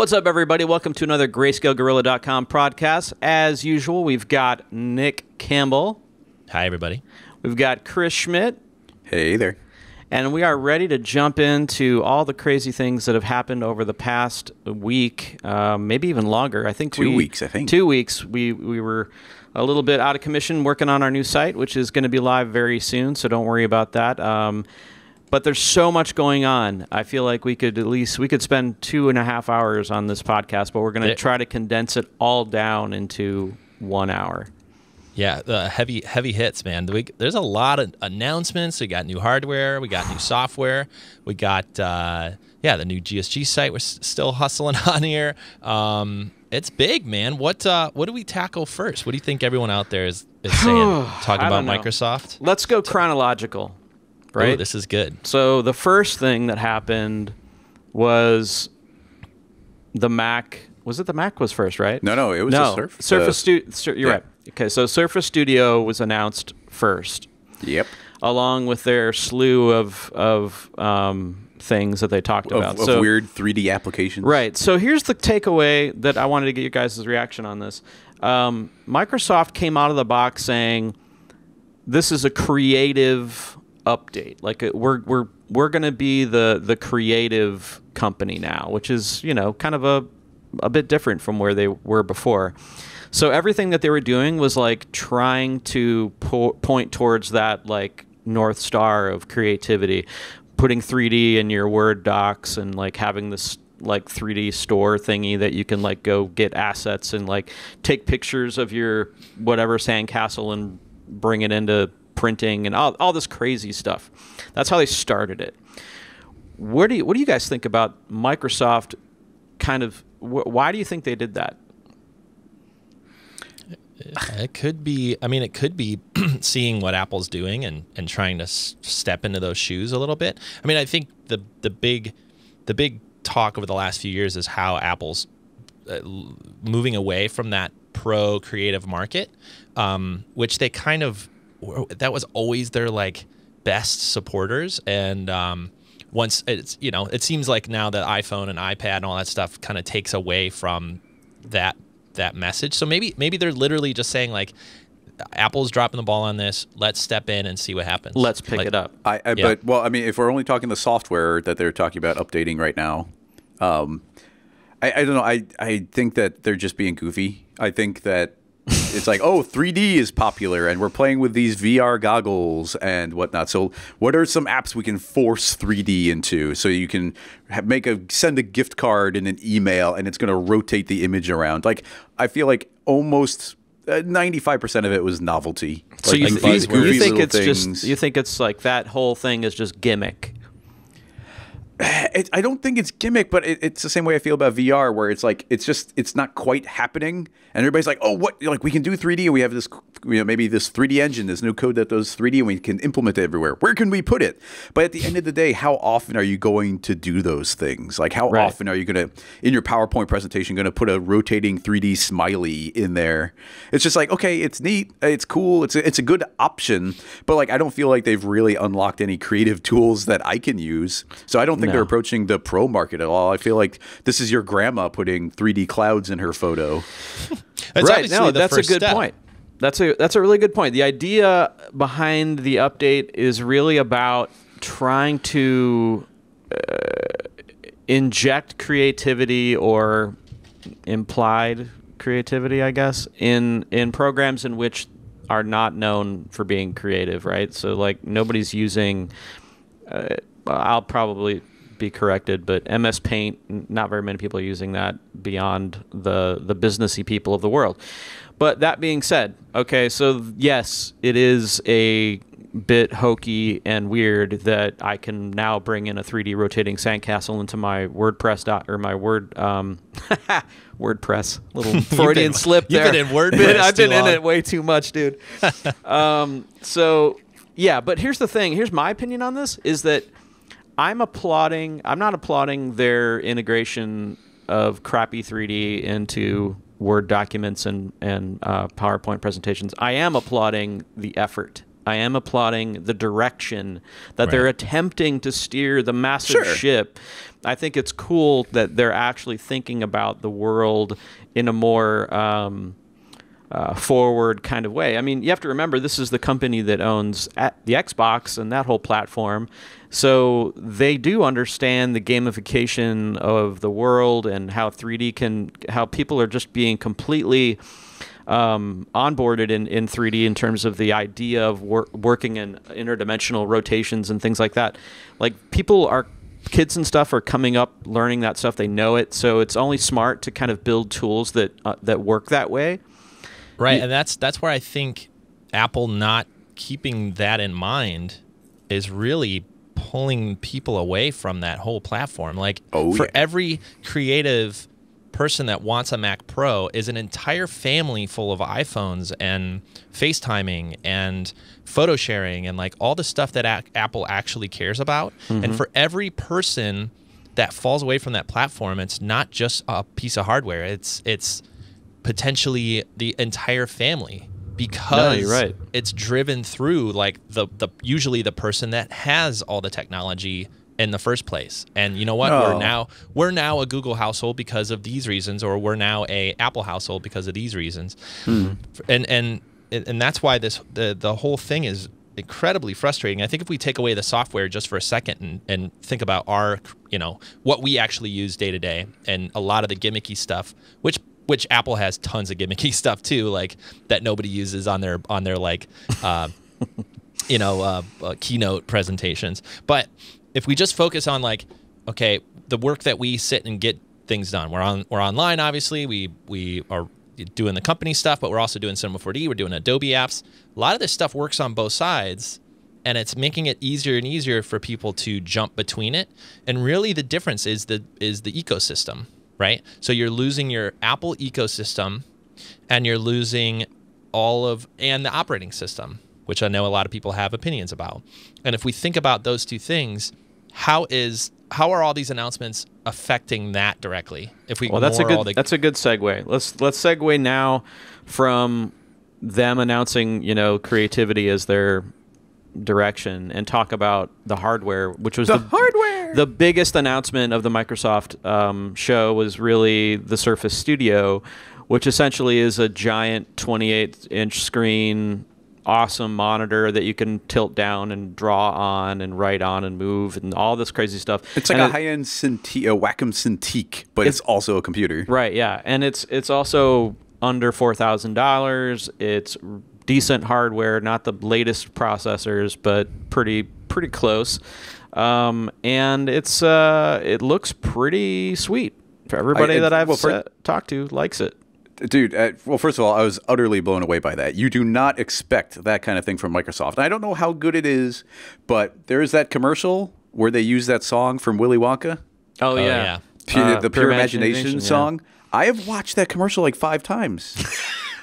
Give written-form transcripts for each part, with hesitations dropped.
What's up, everybody? Welcome to another grayscalegorilla.com podcast. As usual, we've got Nick Campbell. Hi, everybody. We've got Chris Schmidt. Hey there. And we are ready to jump into all the crazy things that have happened over the past week, maybe even longer. I think 2 weeks, I think. 2 weeks. We were a little bit out of commission working on our new site, which is going to be live very soon, so don't worry about that. But there's so much going on. I feel like we could spend 2.5 hours on this podcast, but we're going to try to condense it all down into 1 hour. Yeah, the heavy hits, man. There's a lot of announcements. We got new hardware. We got new software. We got, the new GSG site. We're still hustling on here. It's big, man. What do we tackle first? What do you think everyone out there is saying, talking about Microsoft? Let's go chronological, right? Ooh, this is good. So the first thing that happened was the Mac. Was it the Mac was first, right? No, it was the Surface. You're right. Okay, so Surface Studio was announced first. Yep. Along with their slew of things that they talked about. Of weird 3D applications. Right. So here's the takeaway that I wanted to get you guys' reaction on this. Microsoft came out of the box saying, this is a creative update. Like, we're going to be the creative company now, which is, you know, kind of a bit different from where they were before. So everything that they were doing was like trying to point towards that like North Star of creativity, putting 3D in your Word docs and like having this like 3D store thingy that you can like go get assets and like take pictures of your whatever sandcastle and bring it into printing and all this crazy stuff. That's how they started it. What do you guys think about Microsoft kind of, why do you think they did that? It could be, I mean, it could be seeing what Apple's doing and trying to step into those shoes a little bit. I mean, I think the big talk over the last few years is how Apple's moving away from that pro creative market, which they kind of, that was always their like best supporters. And once it's, you know, it seems like now that iPhone and iPad and all that stuff kind of takes away from that message. So maybe they're literally just saying like, Apple's dropping the ball on this. Let's step in and see what happens. Let's pick it up. But well, I mean, if we're only talking the software that they're talking about updating right now, I don't know. I think that they're just being goofy. I think that it's like, oh, 3D is popular and we're playing with these VR goggles and whatnot. So what are some apps we can force 3D into? So you can send a gift card in an email and it's going to rotate the image around. Like, I feel like almost 95% of it was novelty. So like, you think it's just, you think it's like that whole thing is just gimmick? I don't think it's gimmick, but it's the same way I feel about VR, where it's like it's not quite happening, and everybody's like, "Oh, what? Like we can do 3D, and we have this, you know, maybe this 3D engine, this new code that does 3D, and we can implement it everywhere. Where can we put it?" But at the end of the day, how often are you going to do those things? Like, how often are you going to, in your PowerPoint presentation, going to put a rotating 3D smiley in there? It's just like, okay, it's neat, it's cool, it's a good option, but like I don't feel like they've really unlocked any creative tools that I can use, so I don't think. They're approaching the pro market at all. I feel like this is your grandma putting 3D clouds in her photo. Right. No, that's a good point. That's a really good point. The idea behind the update is really about trying to inject creativity or implied creativity, I guess, in programs in which are not known for being creative, right? So like nobody's using I'll probably be corrected, but MS Paint, not very many people are using that beyond the businessy people of the world. But that being said, okay, so yes, it is a bit hokey and weird that I can now bring in a 3D rotating sandcastle into my WordPress WordPress. Little Freudian slip there. You've been in WordPress. I've been in it way too much, dude. Yeah, but here's the thing. Here's my opinion on this is that I'm not applauding their integration of crappy 3D into Word documents and PowerPoint presentations. I am applauding the effort I am applauding the direction that they're attempting to steer the massive ship. I think it's cool that they're actually thinking about the world in a more forward kind of way. I mean, you have to remember, this is the company that owns the Xbox and that whole platform. So they do understand the gamification of the world and how 3D can, how people are just being completely onboarded in 3D in terms of the idea of working in interdimensional rotations and things like that. Like, people are, kids and stuff are coming up learning that stuff. They know it. So it's only smart to kind of build tools that that work that way. Right. And that's where I think Apple not keeping that in mind is really pulling people away from that whole platform. Like, every creative person that wants a Mac Pro is an entire family full of iPhones and FaceTiming and photo sharing and like all the stuff that Apple actually cares about. Mm-hmm. And for every person that falls away from that platform, it's not just a piece of hardware. It's potentially the entire family, because it's driven through like the usually the person that has all the technology in the first place. And you know what? We're now a Google household because of these reasons, or we're now a Apple household because of these reasons. Mm. And that's why the whole thing is incredibly frustrating. I think if we take away the software just for a second and think about our, you know, what we actually use day to day and a lot of the gimmicky stuff, which Apple has tons of gimmicky stuff too, like that nobody uses on their like you know, keynote presentations. But if we just focus on like, okay, the work that we sit and get things done, we're online, obviously we are doing the company stuff, but we're also doing Cinema 4D, we're doing Adobe apps. A lot of this stuff works on both sides, and it's making it easier and easier for people to jump between it. And really, the difference is the ecosystem, right? So you're losing your Apple ecosystem, and you're losing all of the operating system, which I know a lot of people have opinions about. And if we think about those two things, how are all these announcements affecting that directly? If we that's a good segue. Let's segue now from them announcing, you know, creativity as their direction, and talk about the hardware, which was the biggest announcement of the Microsoft show. Was really the Surface Studio, which essentially is a giant 28-inch screen. Awesome monitor that you can tilt down and draw on and write on and move and all this crazy stuff. It's like a high-end Wacom Cintiq, but it's also a computer. Right, yeah. And it's also under $4,000. It's decent hardware, not the latest processors, but pretty close. And it's it looks pretty sweet. Everybody that I've talked to likes it. Dude, well, first of all, I was utterly blown away by that. You do not expect that kind of thing from Microsoft. And I don't know how good it is, but there is that commercial where they use that song from Willy Wonka. Oh, yeah. The Pure Imagination song. Yeah. I have watched that commercial like 5 times.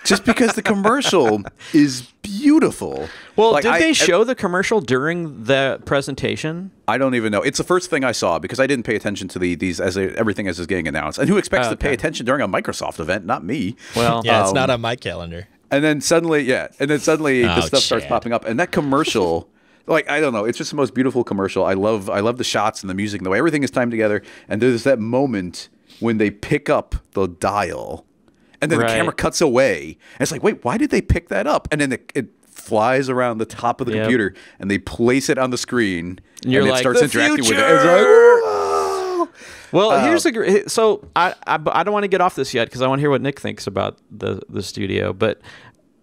Just because the commercial is beautiful. Well, like, did they show the commercial during the presentation? I don't even know. It's the first thing I saw because I didn't pay attention to everything as it's getting announced. And who expects to pay attention during a Microsoft event? Not me. Well, yeah, it's not on my calendar. And then suddenly, the stuff starts popping up. And that commercial, like, I don't know, it's just the most beautiful commercial. I love the shots and the music and the way everything is timed together. And there's that moment when they pick up the dial. And then the camera cuts away. And it's like, wait, why did they pick that up? And then it flies around the top of the computer, and they place it on the screen, and like, it starts interacting with it. It's like, oh! Well, here's the I don't want to get off this yet because I want to hear what Nick thinks about the studio. But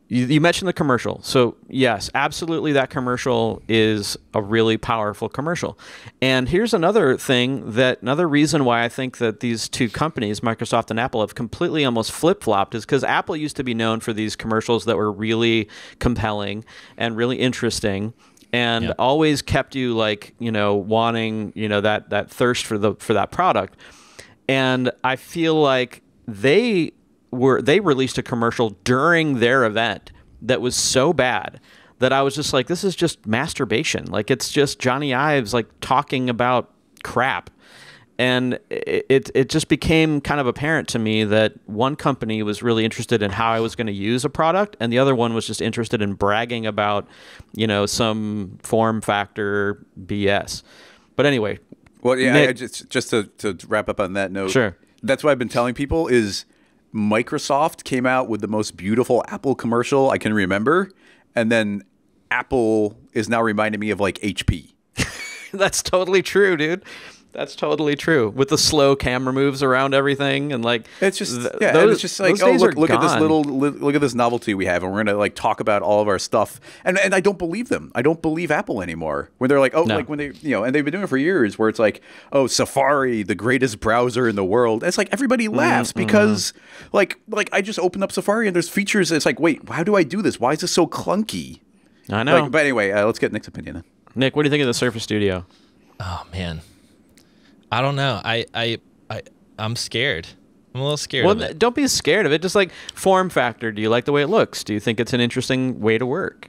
you mentioned the commercial, so yes, absolutely, that commercial is a really powerful commercial. And here's another thing, another reason why I think that these two companies, Microsoft and Apple, have completely almost flip-flopped, is because Apple used to be known for these commercials that were really compelling and really interesting, and always kept you, like, you know, wanting, you know, that thirst for that product. And I feel like they released a commercial during their event that was so bad that I was just like, this is just masturbation. Like, it's just Johnny Ives, like, talking about crap. And it just became kind of apparent to me that one company was really interested in how I was going to use a product, and the other one was just interested in bragging about, you know, some form factor BS. But anyway. Well, yeah, Nick, just to wrap up on that note. Sure. That's what I've been telling people is Microsoft came out with the most beautiful Apple commercial I can remember, and then Apple is now reminding me of like HP. That's totally true, dude. That's totally true. With the slow camera moves around everything, and like it's just yeah, those, and it's just like, oh, look at this little look at this novelty we have, and we're gonna like talk about all of our stuff. And I don't believe them. I don't believe Apple anymore. When they're like, oh, no. Like when they, you know, and they've been doing it for years, where it's like, oh, Safari, the greatest browser in the world. It's like everybody laughs because like I just opened up Safari and there's features. And it's like, wait, how do I do this? Why is this so clunky? I know. Like, but anyway, let's get Nick's opinion then. Nick, what do you think of the Surface Studio? Oh man. I don't know. I'm scared. I'm a little scared of it. Don't be scared of it. Just like form factor. Do you like the way it looks? Do you think it's an interesting way to work?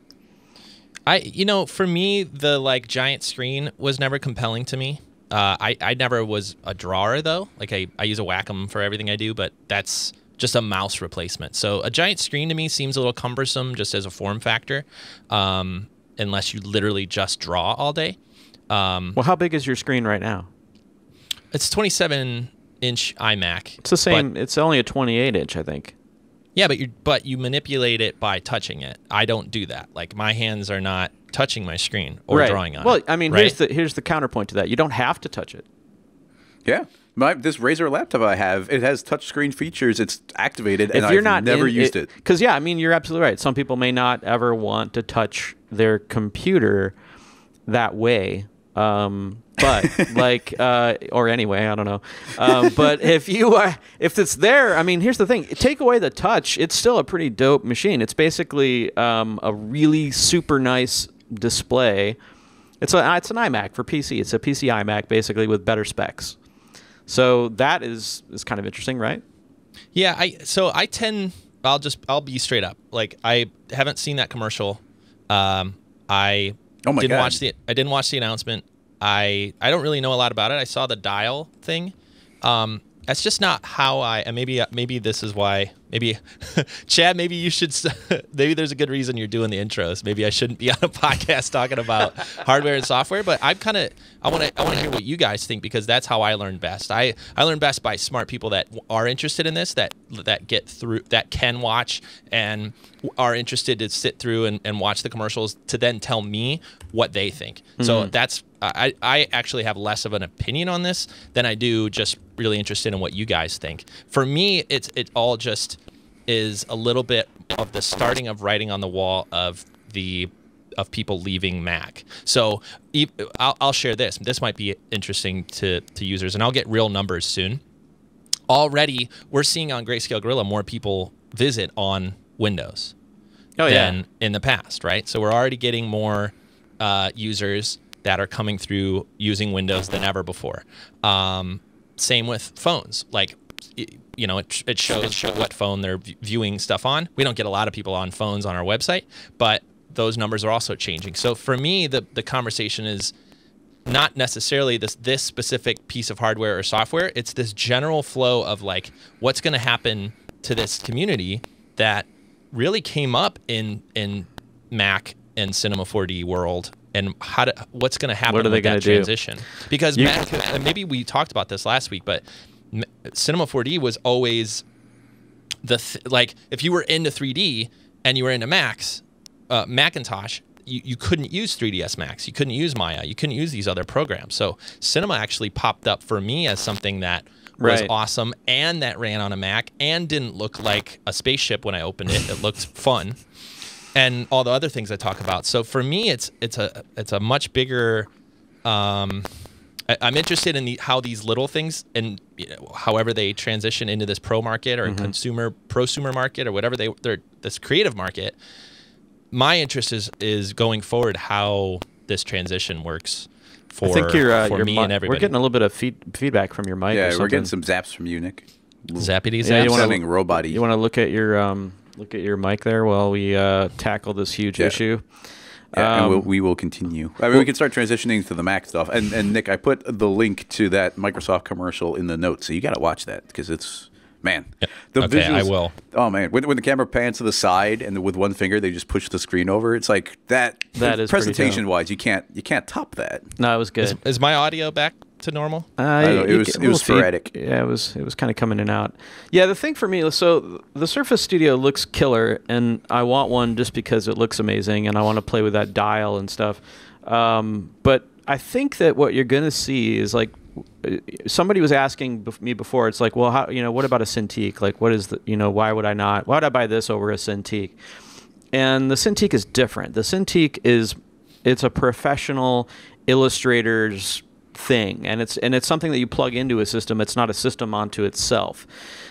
You know, for me, the like giant screen was never compelling to me. I never was a drawer though. Like I use a Wacom for everything I do, but that's just a mouse replacement. So a giant screen to me seems a little cumbersome just as a form factor, unless you literally just draw all day. Well, how big is your screen right now? It's 27-inch iMac. It's the same. But it's only a 28-inch, I think. Yeah, but you manipulate it by touching it. I don't do that. Like my hands are not touching my screen or drawing on it. Well, I mean, here's the counterpoint to that. You don't have to touch it. Yeah. This Razer laptop I have, it has touchscreen features. It's activated, and I've never used it. Because, yeah, I mean, you're absolutely right. Some people may not ever want to touch their computer that way. But like, or anyway, I don't know. But if it's there, I mean, here's the thing: take away the touch, it's still a pretty dope machine. It's basically a really super nice display. It's an iMac for PC. It's a PC iMac basically with better specs. So that is kind of interesting, right? Yeah. I'll be straight up. Like I haven't seen that commercial. I didn't watch the announcement. I don't really know a lot about it. I saw the dial thing. That's just not how maybe this is why. Maybe Chad, maybe you should. Maybe there's a good reason you're doing the intros. Maybe I shouldn't be on a podcast talking about hardware and software. But I want to hear what you guys think, because that's how I learn best. I learn best by smart people that are interested in this, that get through, that can watch and are interested to sit through and watch the commercials to then tell me what they think. Mm-hmm. So that's. I actually have less of an opinion on this than I do just really interested in what you guys think. For me, it all just is a little bit of the starting of writing on the wall of people leaving Mac. So I'll share this. This might be interesting to users, and I'll get real numbers soon. Already, we're seeing on Grayscale Gorilla more people visit on Windows than in the past, right? So we're already getting more users that are coming through using Windows than ever before. Same with phones. Like, you know, it shows what phone they're viewing stuff on. We don't get a lot of people on phones on our website, but those numbers are also changing. So for me, the conversation is not necessarily this specific piece of hardware or software. It's this general flow of like, what's gonna happen to this community that really came up in Mac and Cinema 4D world, and what's going to happen with that transition? Because Mac, and maybe we talked about this last week, but Cinema 4D was always like if you were into 3D and you were into Macintosh, you couldn't use 3ds Max, you couldn't use Maya, you couldn't use these other programs. So Cinema actually popped up for me as something that was awesome and that ran on a Mac and didn't look like a spaceship when I opened it. It looked fun. And all the other things I talk about. So for me, it's a much bigger. I'm interested in how these little things and however they transition into this pro market or prosumer market or whatever they're this creative market. My interest is going forward how this transition works for, I think for me and everybody. We're getting a little bit of feedback from your mic. Yeah, we're getting some zaps from you, Nick. Zappity zaps. Yeah, you want to look at your. Look at your mic there while we tackle this huge issue. Yeah, and we will continue. I mean, we can start transitioning to the Mac stuff. And Nick, I put the link to that Microsoft commercial in the notes, so you got to watch that because it's, man. The okay, visuals, I will. Oh, man. When the camera pans to the side and with one finger they just push the screen over, it's like that. That is presentation-wise, you can't top that. No, it was good. Is my audio back to normal? It was sporadic. Yeah, it was kind of coming in and out. Yeah, the thing for me, so the Surface Studio looks killer, and I want one just because it looks amazing, and I want to play with that dial and stuff. But I think that what you're gonna see is, like, somebody was asking me before, it's like, well, how, you know, what about a Cintiq? Like, what is the, you know, why would I buy this over a Cintiq? And the Cintiq is different. The Cintiq is, it's a professional illustrator's thing, and it's something that you plug into a system. It's not a system onto itself.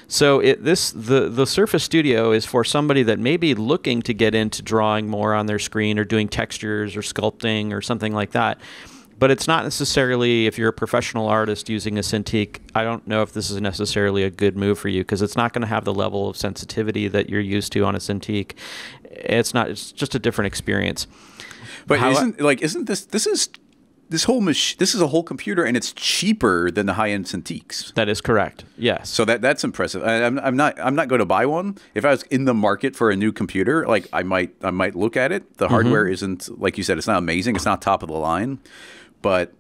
So the Surface Studio is for somebody that may be looking to get into drawing more on their screen or doing textures or sculpting or something like that. But it's not necessarily, if you're a professional artist using a Cintiq, I don't know if this is necessarily a good move for you, because it's not going to have the level of sensitivity that you're used to on a Cintiq. It's not, it's just a different experience. But this is a whole computer, and it's cheaper than the high-end Cintiqs. That is correct. Yes. So that's impressive. I'm not going to buy one. If I was in the market for a new computer, like, I might look at it. The hardware isn't, like you said, it's not amazing. It's not top of the line, but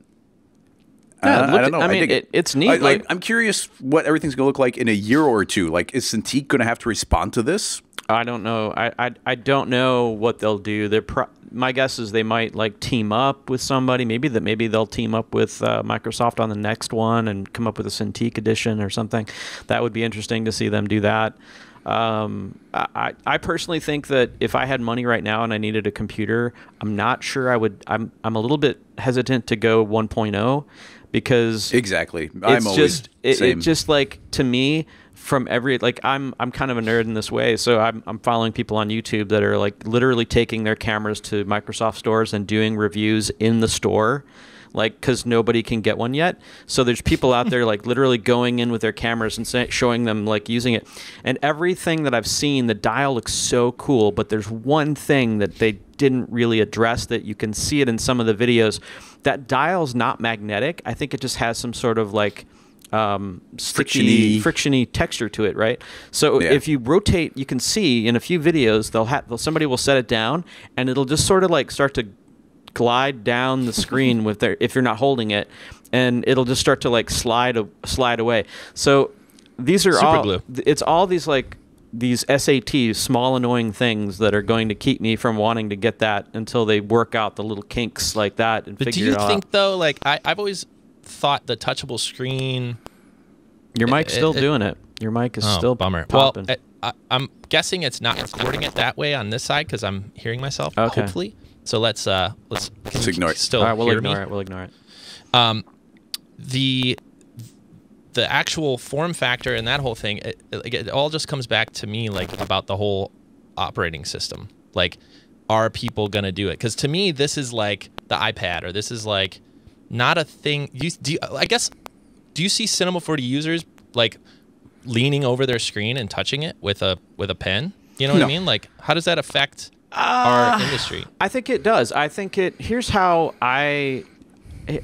I don't know. I mean, it's neat. Like, I'm curious what everything's going to look like in a year or two. Like, is Cintiq going to have to respond to this? I don't know. I don't know what they'll do. My guess is they might, like, team up with somebody. Maybe they'll team up with Microsoft on the next one and come up with a Cintiq edition or something. That would be interesting to see them do that. I personally think that if I had money right now and I needed a computer, I'm not sure I would. I'm a little bit hesitant to go 1.0 because exactly. It's just like, to me, from every, like, I'm kind of a nerd in this way, so I'm following people on YouTube that are, like, literally taking their cameras to Microsoft stores and doing reviews in the store, like, because nobody can get one yet. So there's people out there, like, literally going in with their cameras and showing them, like, using it. And everything that I've seen, the dial looks so cool, but there's one thing that they didn't really address that you can see it in some of the videos. That dial's not magnetic. I think it just has some sort of, like, sticky, frictiony texture to it, right? So if you rotate, you can see in a few videos somebody will set it down and it'll just sort of, like, start to glide down the screen with if you're not holding it, and it'll just start to, like, slide away. So these are all these, like, these SATs, small annoying things that are going to keep me from wanting to get that until they work out the little kinks like that and figure it out. But do you think, though, like, I've always thought the touchable screen. Your mic's still doing it. Your mic is still bummer. Popping. Well, I'm guessing it's not recording it that way on this side because I'm hearing myself. Okay. Hopefully, so let's ignore it. Still, all right, we'll ignore it. The actual form factor and that whole thing, it all just comes back to me, like, about the whole operating system. Like, are people gonna do it? Because to me, this is like the iPad, or this is like not a thing. I guess. Do you see Cinema 4D users, like, leaning over their screen and touching it with a pen? You know what I mean? Like, how does that affect our industry? I think it does. I think it. Here's how I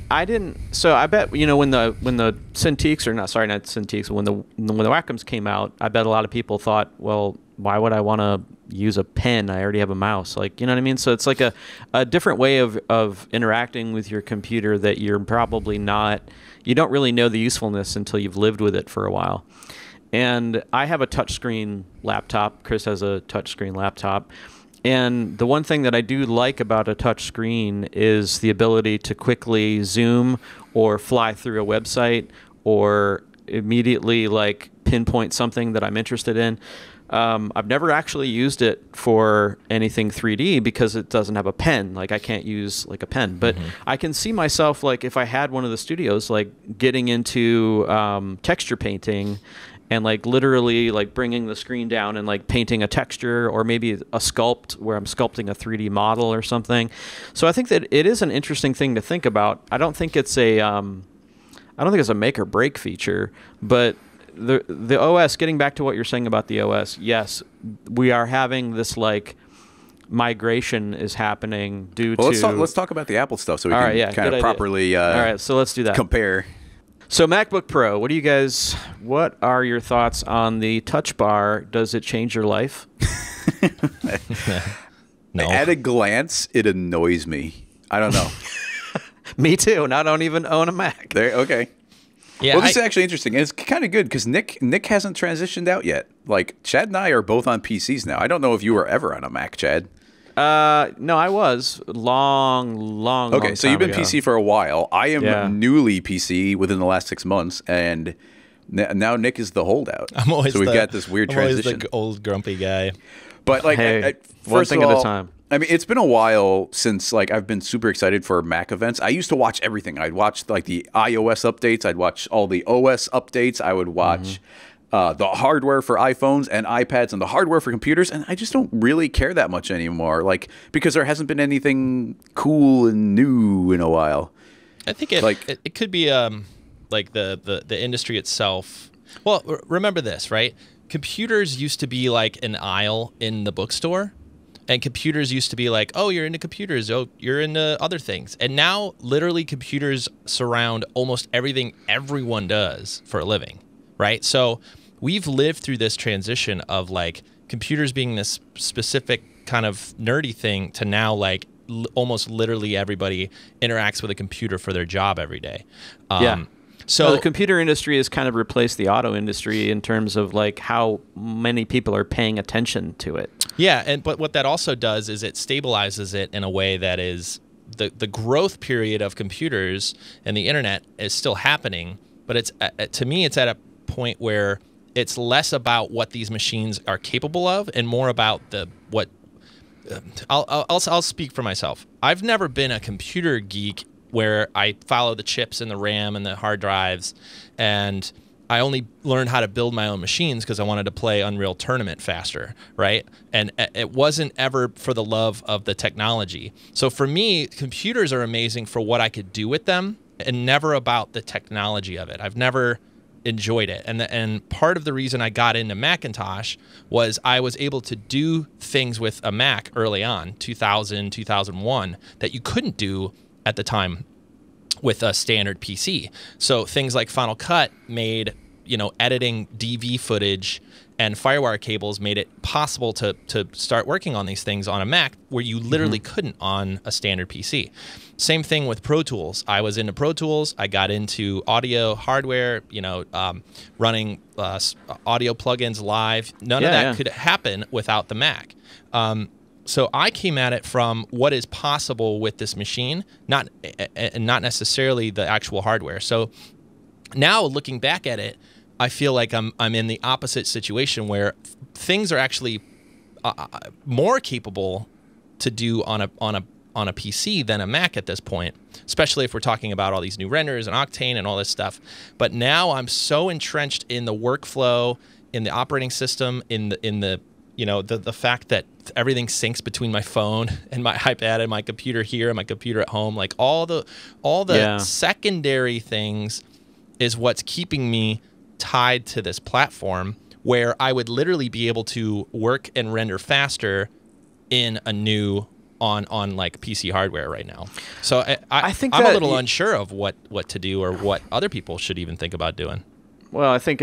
didn't. So I bet, you know, when the Cintiqs, or not, sorry, not Cintiqs, when the Wacoms came out, I bet a lot of people thought, well, why would I want to use a pen? I already have a mouse. Like, you know what I mean? So it's like a different way of interacting with your computer that you're probably not, you don't really know the usefulness until you've lived with it for a while. And I have a touchscreen laptop. Chris has a touchscreen laptop. And the one thing that I do like about a touchscreen is the ability to quickly zoom or fly through a website or immediately, like, pinpoint something that I'm interested in. I've never actually used it for anything 3D because it doesn't have a pen. Like, I can't use, like, a pen, but I can see myself, like, if I had one of the studios, like, getting into texture painting and, like, literally, like, bringing the screen down and, like, painting a texture, or maybe a sculpt where I'm sculpting a 3D model or something. So I think that it is an interesting thing to think about. I don't think it's a, I don't think it's a make or break feature, but the OS, getting back to what you're saying about the OS, yes, we are having this, like, migration is happening due to... Let's talk about the Apple stuff so we can kind of properly compare. So MacBook Pro, what are your thoughts on the touch bar? Does it change your life? No. At a glance, it annoys me. I don't know. Me too, and I don't even own a Mac. Okay. Yeah, well, this is actually interesting. And it's kind of good because Nick hasn't transitioned out yet. Like, Chad and I are both on PCs now. I don't know if you were ever on a Mac, Chad. No, I was long time so you've been ago. PC for a while. I am newly PC within the last 6 months, and now Nick is the holdout. So we've got this weird transition. Always the old grumpy guy. But like, hey, first of all, one thing at a time. I mean, it's been a while since like I've been super excited for Mac events. I used to watch everything. I'd watch like the iOS updates. I'd watch all the OS updates. I would watch the hardware for iPhones and iPads and the hardware for computers. And I just don't really care that much anymore, like because there hasn't been anything cool and new in a while. I think it like, it could be like the industry itself. Well, remember this, right? Computers used to be like an aisle in the bookstore. And computers used to be like, oh, you're into computers. Oh, you're into other things. And now, literally, computers surround almost everything everyone does for a living, right? So we've lived through this transition of, like, computers being this specific kind of nerdy thing to now, like, almost literally everybody interacts with a computer for their job every day. Yeah. So the computer industry has kind of replaced the auto industry in terms of like how many people are paying attention to it. Yeah, and but what that also does is it stabilizes it in a way that is the growth period of computers and the internet is still happening, but it's to me it's at a point where it's less about what these machines are capable of and more about the what I'll speak for myself. I've never been a computer geek where I follow the chips and the RAM and the hard drives, and I only learned how to build my own machines because I wanted to play Unreal Tournament faster, right? And it wasn't ever for the love of the technology. So for me, computers are amazing for what I could do with them and never about the technology of it. I've never enjoyed it. And part of the reason I got into Macintosh was I was able to do things with a Mac early on, 2000, 2001, that you couldn't do at the time with a standard PC. So things like Final Cut made, you know, editing DV footage and FireWire cables made it possible to start working on these things on a Mac where you literally couldn't on a standard PC. Same thing with Pro Tools. I was into Pro Tools. I got into audio hardware, you know, running audio plugins live. None of that could happen without the Mac. So I came at it from what is possible with this machine, not necessarily the actual hardware. So now looking back at it, I feel like I'm in the opposite situation where things are actually more capable to do on a PC than a Mac at this point, especially if we're talking about all these new renders and Octane and all this stuff. But now I'm so entrenched in the workflow, in the operating system, in the you know, the fact that everything syncs between my phone and my iPad and my computer here and my computer at home, like all the secondary things is what's keeping me tied to this platform where I would literally be able to work and render faster in a new on like PC hardware right now. So I think I'm a little unsure of what to do or what other people should even think about doing. Well, I think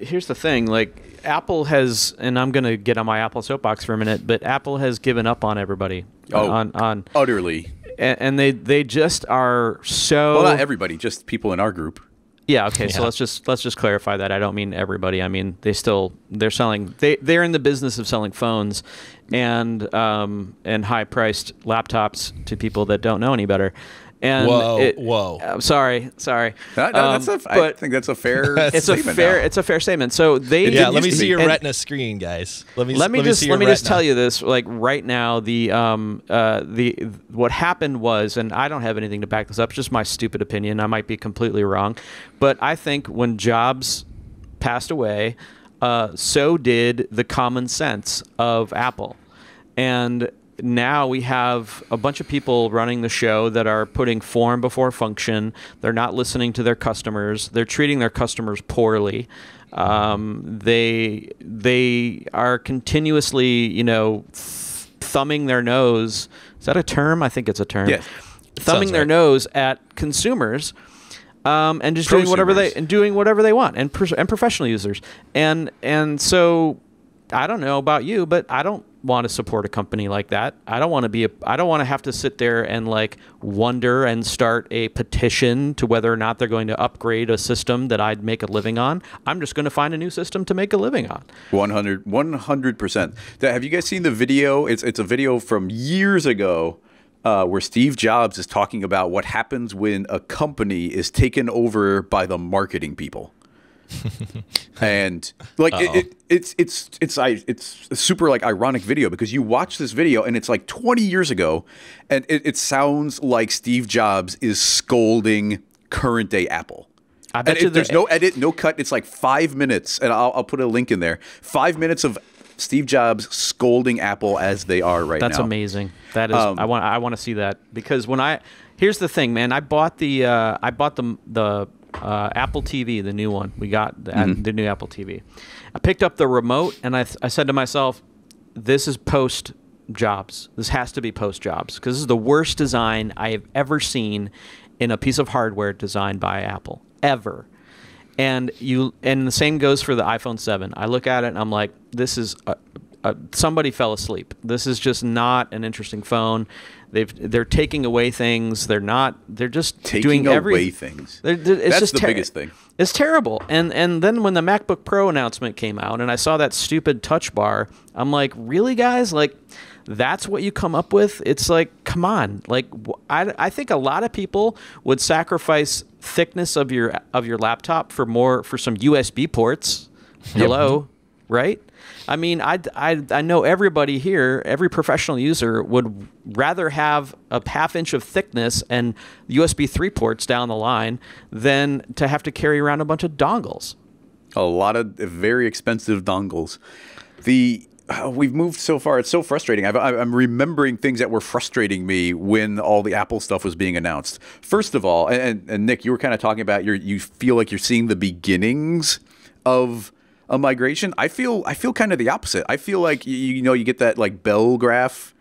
here's the thing, like Apple has, and I'm going to get on my Apple soapbox for a minute, but Apple has given up on everybody. Oh, utterly. And they just are so... Well, not everybody, just people in our group. Yeah, okay, so let's just clarify that. I don't mean everybody. I mean, they're in the business of selling phones and high-priced laptops to people that don't know any better. And whoa! I'm sorry. No, that's I think that's a fair. It's a fair statement. So they let me see your Retina screen, guys. Let me just tell you this. Like right now, what happened was, and I don't have anything to back this up. It's just my stupid opinion. I might be completely wrong, but I think when Jobs passed away, so did the common sense of Apple, and now we have a bunch of people running the show that are putting form before function. They're not listening to their customers. They're treating their customers poorly. They are continuously, you know, thumbing their nose. Is that a term? I think it's a term. Yes. Thumbing their nose at consumers, and just doing whatever they want, and professional users, and so I don't know about you, but I don't want to support a company like that. I don't want to be a, I don't want to have to sit there and like wonder and start a petition to whether or not they're going to upgrade a system that I'd make a living on. I'm just going to find a new system to make a living on. 100%. Have you guys seen the video? It's a video from years ago where Steve Jobs is talking about what happens when a company is taken over by the marketing people. And like it's a super like ironic video, because you watch this video and it's like 20 years ago and it sounds like Steve Jobs is scolding current day Apple. I bet you there's no edit, no cut. It's like 5 minutes, and I'll put a link in there. 5 minutes of Steve Jobs scolding Apple as they are right now. That's amazing. That is, I want to see that, because when here's the thing, man, I bought the Apple TV, the new one. We got the new Apple TV. I picked up the remote, and I said to myself, this is post Jobs. This has to be post Jobs, because this is the worst design I have ever seen in a piece of hardware designed by Apple, ever. And the same goes for the iPhone 7. I look at it and I'm like, this is somebody fell asleep. This is just not an interesting phone. They're taking away things. They're just taking away things. That's the biggest thing. It's terrible. And then when the MacBook Pro announcement came out and I saw that stupid touch bar, I'm like, really, guys? Like, that's what you come up with? It's like, come on. Like, I think a lot of people would sacrifice thickness of your laptop for some USB ports. Hello, right? I mean, I know everybody here, every professional user would rather have a half-inch of thickness and USB 3 ports down the line than to have to carry around a bunch of dongles. A lot of very expensive dongles. We've moved so far. It's so frustrating. I'm remembering things that were frustrating me when all the Apple stuff was being announced. First of all, and Nick, you were kind of talking about you feel like you're seeing the beginnings of a migration. I feel kind of the opposite. I feel like, you know, you get that like bell graph.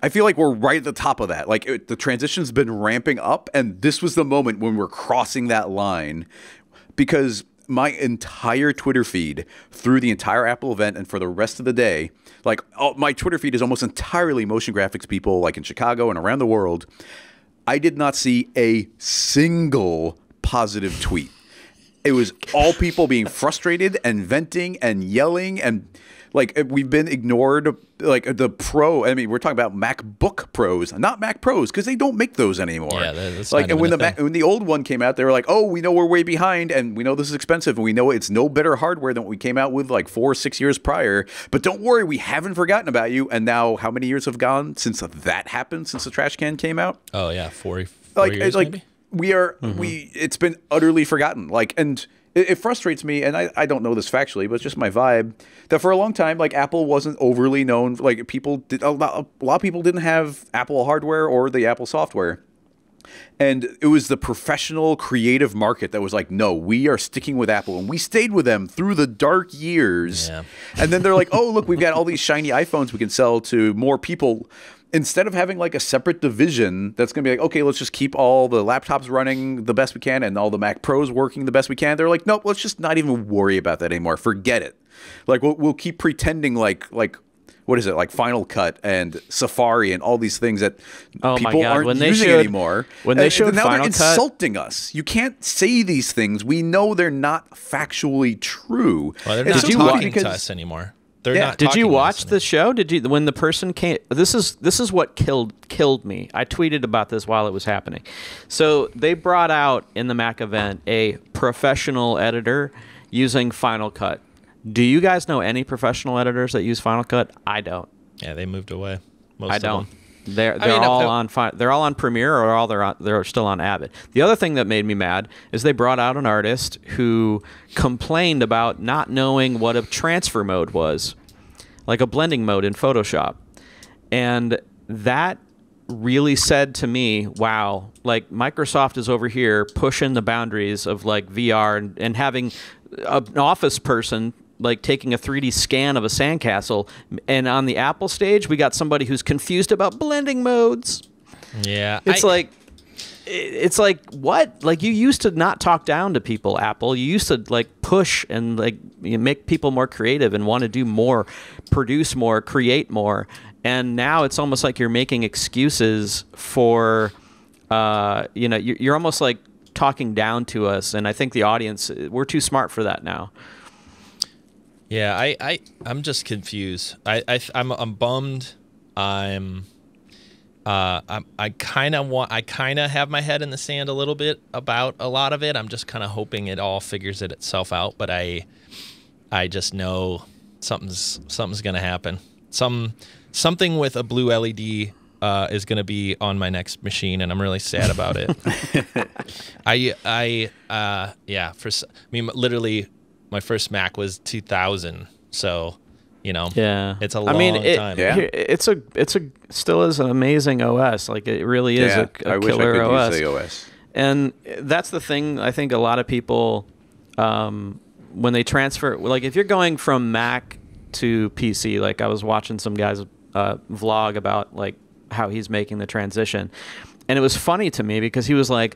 I feel like we're right at the top of that. Like the transition's been ramping up, and this was the moment when we're crossing that line, because my entire Twitter feed through the entire Apple event and for the rest of the day, like my Twitter feed is almost entirely motion graphics people, like in Chicago and around the world. I did not see a single positive tweet. It was all people being frustrated and venting and yelling, and like we've been ignored. Like the Pro, I mean, we're talking about MacBook Pros, not Mac Pros, because they don't make those anymore. Yeah, that's like, and when the old one came out, they were like, "Oh, we know we're way behind, and we know this is expensive, and we know it's no better hardware than what we came out with like 4 or 6 years prior. But don't worry, we haven't forgotten about you." And now, how many years have gone since that happened? Since the trash can came out? Oh yeah, four years maybe? We are it's been utterly forgotten. Like, and it frustrates me, and I don't know this factually, but it's just my vibe that for a long time, like, Apple wasn't overly known. Like, people did a lot of people didn't have Apple hardware or the Apple software. And it was the professional creative market that was like, no, we are sticking with Apple. And we stayed with them through the dark years. Yeah. And then they're like, oh, look, we've got all these shiny iPhones we can sell to more people. Instead of having like a separate division that's going to be like, okay, let's just keep all the laptops running the best we can and all the Mac Pros working the best we can. They're like, nope, let's just not even worry about that anymore. Forget it. Like, we'll keep pretending like, what is it, like Final Cut and Safari and all these things that people aren't using anymore. When they showed Final Cut, now they're insulting us. You can't say these things. We know they're not factually true. Well, they're not talking to us anymore. Yeah. Did you watch the show? Did you when the person came? This is what killed me. I tweeted about this while it was happening. So they brought out in the Mac event a professional editor using Final Cut. Do you guys know any professional editors that use Final Cut? I don't. Yeah, they moved away. Most I don't. Of them. They're I mean, all on they're all on Premiere, or all they're still on Avid. The other thing that made me mad is they brought out an artist who complained about not knowing what a transfer mode was, like a blending mode in Photoshop, and that really said to me, wow, like Microsoft is over here pushing the boundaries of like VR and having an office person like taking a 3D scan of a sandcastle. And on the Apple stage, we got somebody who's confused about blending modes. Yeah. It's like what? Like, you used to not talk down to people, Apple. You used to like push and like make people more creative and want to do more, produce more, create more. And now it's almost like you're making excuses for, you know, you're almost like talking down to us. And I think the audience, we're too smart for that now. Yeah, I'm just confused. I'm bummed. I kind of want, I kind of have my head in the sand a little bit about a lot of it. I'm just kind of hoping it all figures itself out, but I just know something's going to happen. Something with a blue LED is going to be on my next machine, and I'm really sad about it. Yeah, I mean, literally my first Mac was 2000, so you know, yeah, it's a long time. Yeah. It's still is an amazing OS. Like, it really is a killer OS. I wish I could use the OS. And that's the thing. I think a lot of people, when they transfer, like if you're going from Mac to PC, like I was watching some guy's vlog about like how he's making the transition, and it was funny to me because he was like,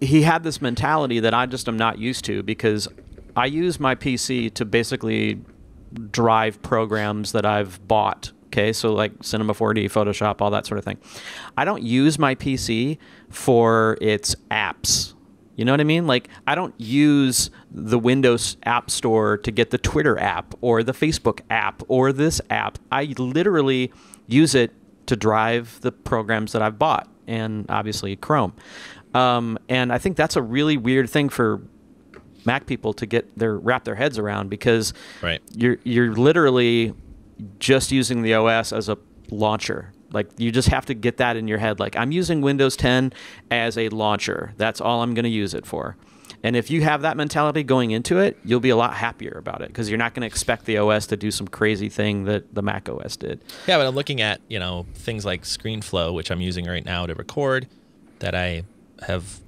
he had this mentality that I just am not used to, because I use my PC to basically drive programs that I've bought, okay? So like Cinema 4D, Photoshop, all that sort of thing. I don't use my PC for its apps. You know what I mean? Like, I don't use the Windows App Store to get the Twitter app or the Facebook app or this app. I literally use it to drive the programs that I've bought, and obviously Chrome. And I think that's a really weird thing for Mac people to get wrap their heads around, because you're literally just using the OS as a launcher. Like, you just have to get that in your head. Like, I'm using Windows 10 as a launcher. That's all I'm going to use it for. And if you have that mentality going into it, you'll be a lot happier about it, because you're not going to expect the OS to do some crazy thing that the Mac OS did. Yeah, but I'm looking at, you know, things like ScreenFlow, which I'm using right now to record, that I have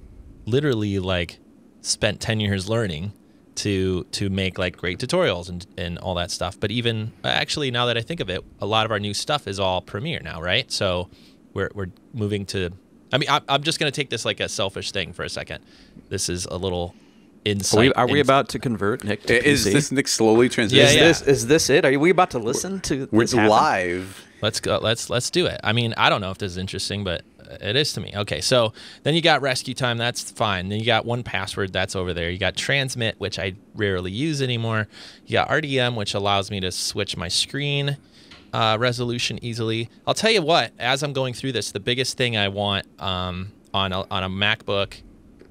literally like spent 10 years learning to make like great tutorials and all that stuff. But even actually, now that I think of it, a lot of our new stuff is all Premiere now, right? So we're moving to, I mean, I'm just going to take this like a selfish thing for a second. This is a little insight. Are we about to convert Nick to PC? Is this Nick slowly transitioning? Yeah, yeah. Is this it? Are we about to listen to this live? Let's go. Let's do it. I mean, I don't know if this is interesting, but it is to me. Okay, so then you got Rescue Time. That's fine. Then you got 1Password. That's over there. You got Transmit, which I rarely use anymore. You got RDM, which allows me to switch my screen resolution easily. I'll tell you what, as I'm going through this, the biggest thing I want on a MacBook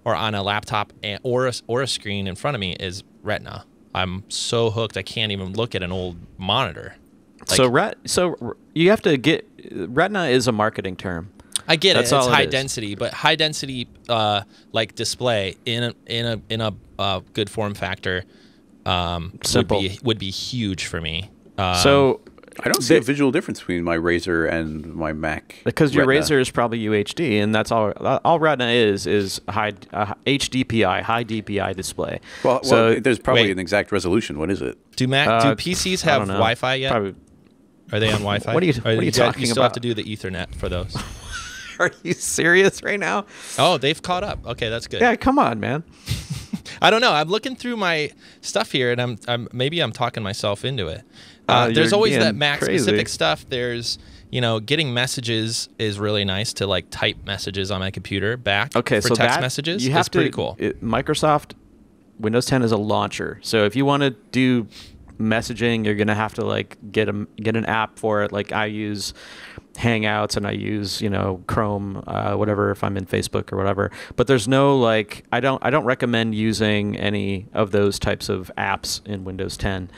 or on a laptop or a screen in front of me is Retina. I'm so hooked, I can't even look at an old monitor. Like, so you have to get, Retina is a marketing term. I get it. It's high density, but high density like display in a good form factor would be huge for me. So I don't see a visual difference between my Razer and my Mac, because your Razer is probably UHD, and that's all Retina is high HDPI, high DPI display. Well, so, there's probably an exact resolution. What is it? Do PCs have Wi-Fi yet? Probably. Are they on Wi-Fi? What are you talking about? You still have to do the Ethernet for those. Are you serious right now? Oh, they've caught up. Okay, that's good. Yeah, come on, man. I don't know. I'm looking through my stuff here, and maybe I'm talking myself into it. There's always that Mac-specific stuff. There's, you know, getting messages is really nice, to like type messages on my computer back for text messages. That's pretty cool. Microsoft Windows 10 is a launcher, so if you want to do messaging, you're gonna have to like get an app for it. Like, I use Hangouts and I use, you know, Chrome, whatever, if I'm in Facebook or whatever. But there's no like, I don't recommend using any of those types of apps in Windows 10.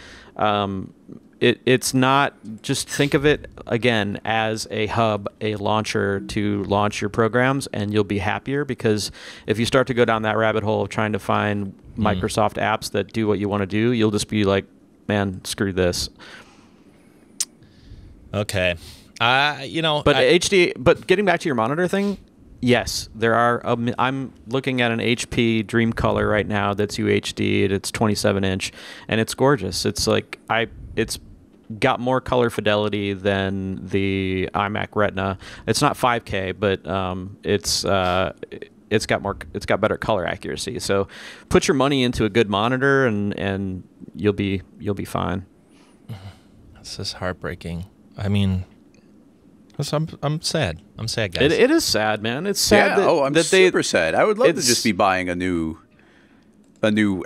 It's not, just think of it again as a hub, a launcher to launch your programs, and you'll be happier, because if you start to go down that rabbit hole of trying to find Microsoft apps that do what you want to do, you'll just be like, man, screw this. Okay. You know, but getting back to your monitor thing, Yes, there are. I'm looking at an HP Dream Color right now that's UHD. It's 27-inch, and it's gorgeous. It's like it's got more color fidelity than the iMac Retina. It's not 5K, but it's got more. It's got better color accuracy. So put your money into a good monitor, and you'll be fine. This is heartbreaking. I mean. I'm sad. I'm sad, guys. It is sad, man. It's sad. Yeah. I'm super sad. I would love to just be buying a new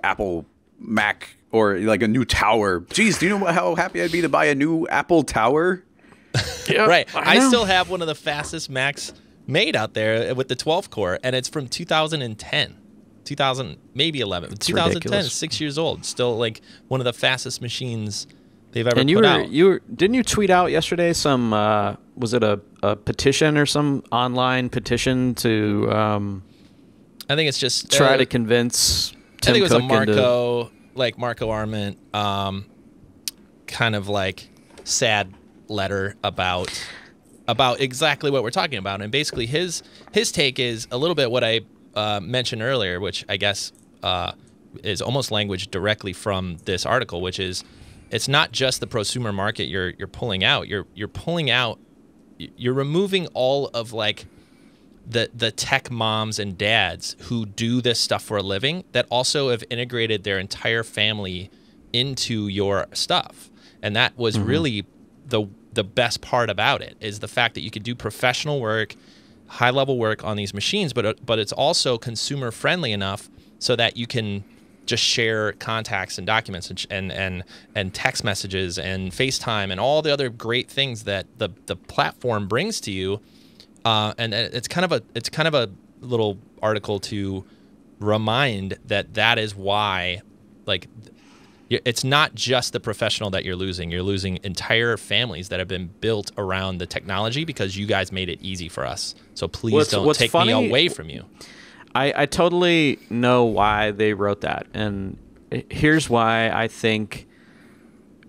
Apple Mac or like a new tower. Jeez, do you know how happy I'd be to buy a new Apple tower? Yep. Right. I still have one of the fastest Macs made out there with the 12-core, and it's from 2010. 2000, maybe 11. It's 2010, ridiculous. 6 years old. Still like one of the fastest machines they've ever put out. Didn't you tweet out yesterday some was it a petition or some online petition to I think it's just try to convince Tim Cook. I think it was a Marco, like Marco Arment, kind of like sad letter about exactly what we're talking about, and basically his take is a little bit what I mentioned earlier, which I guess is almost language directly from this article, which is. It's not just the prosumer market you're pulling out. You're pulling out. You're removing all of like the tech moms and dads who do this stuff for a living that also have integrated their entire family into your stuff. And that was really the best part about it, is the fact that you could do professional work, high level work on these machines, but it's also consumer friendly enough so that you can just share contacts and documents and text messages and FaceTime and all the other great things that the platform brings to you, and it's kind of a little article to remind that is why, like, it's not just the professional that you're losing. You're losing entire families that have been built around the technology because you guys made it easy for us. So please don't take me away from you. I totally know why they wrote that, and here's why I think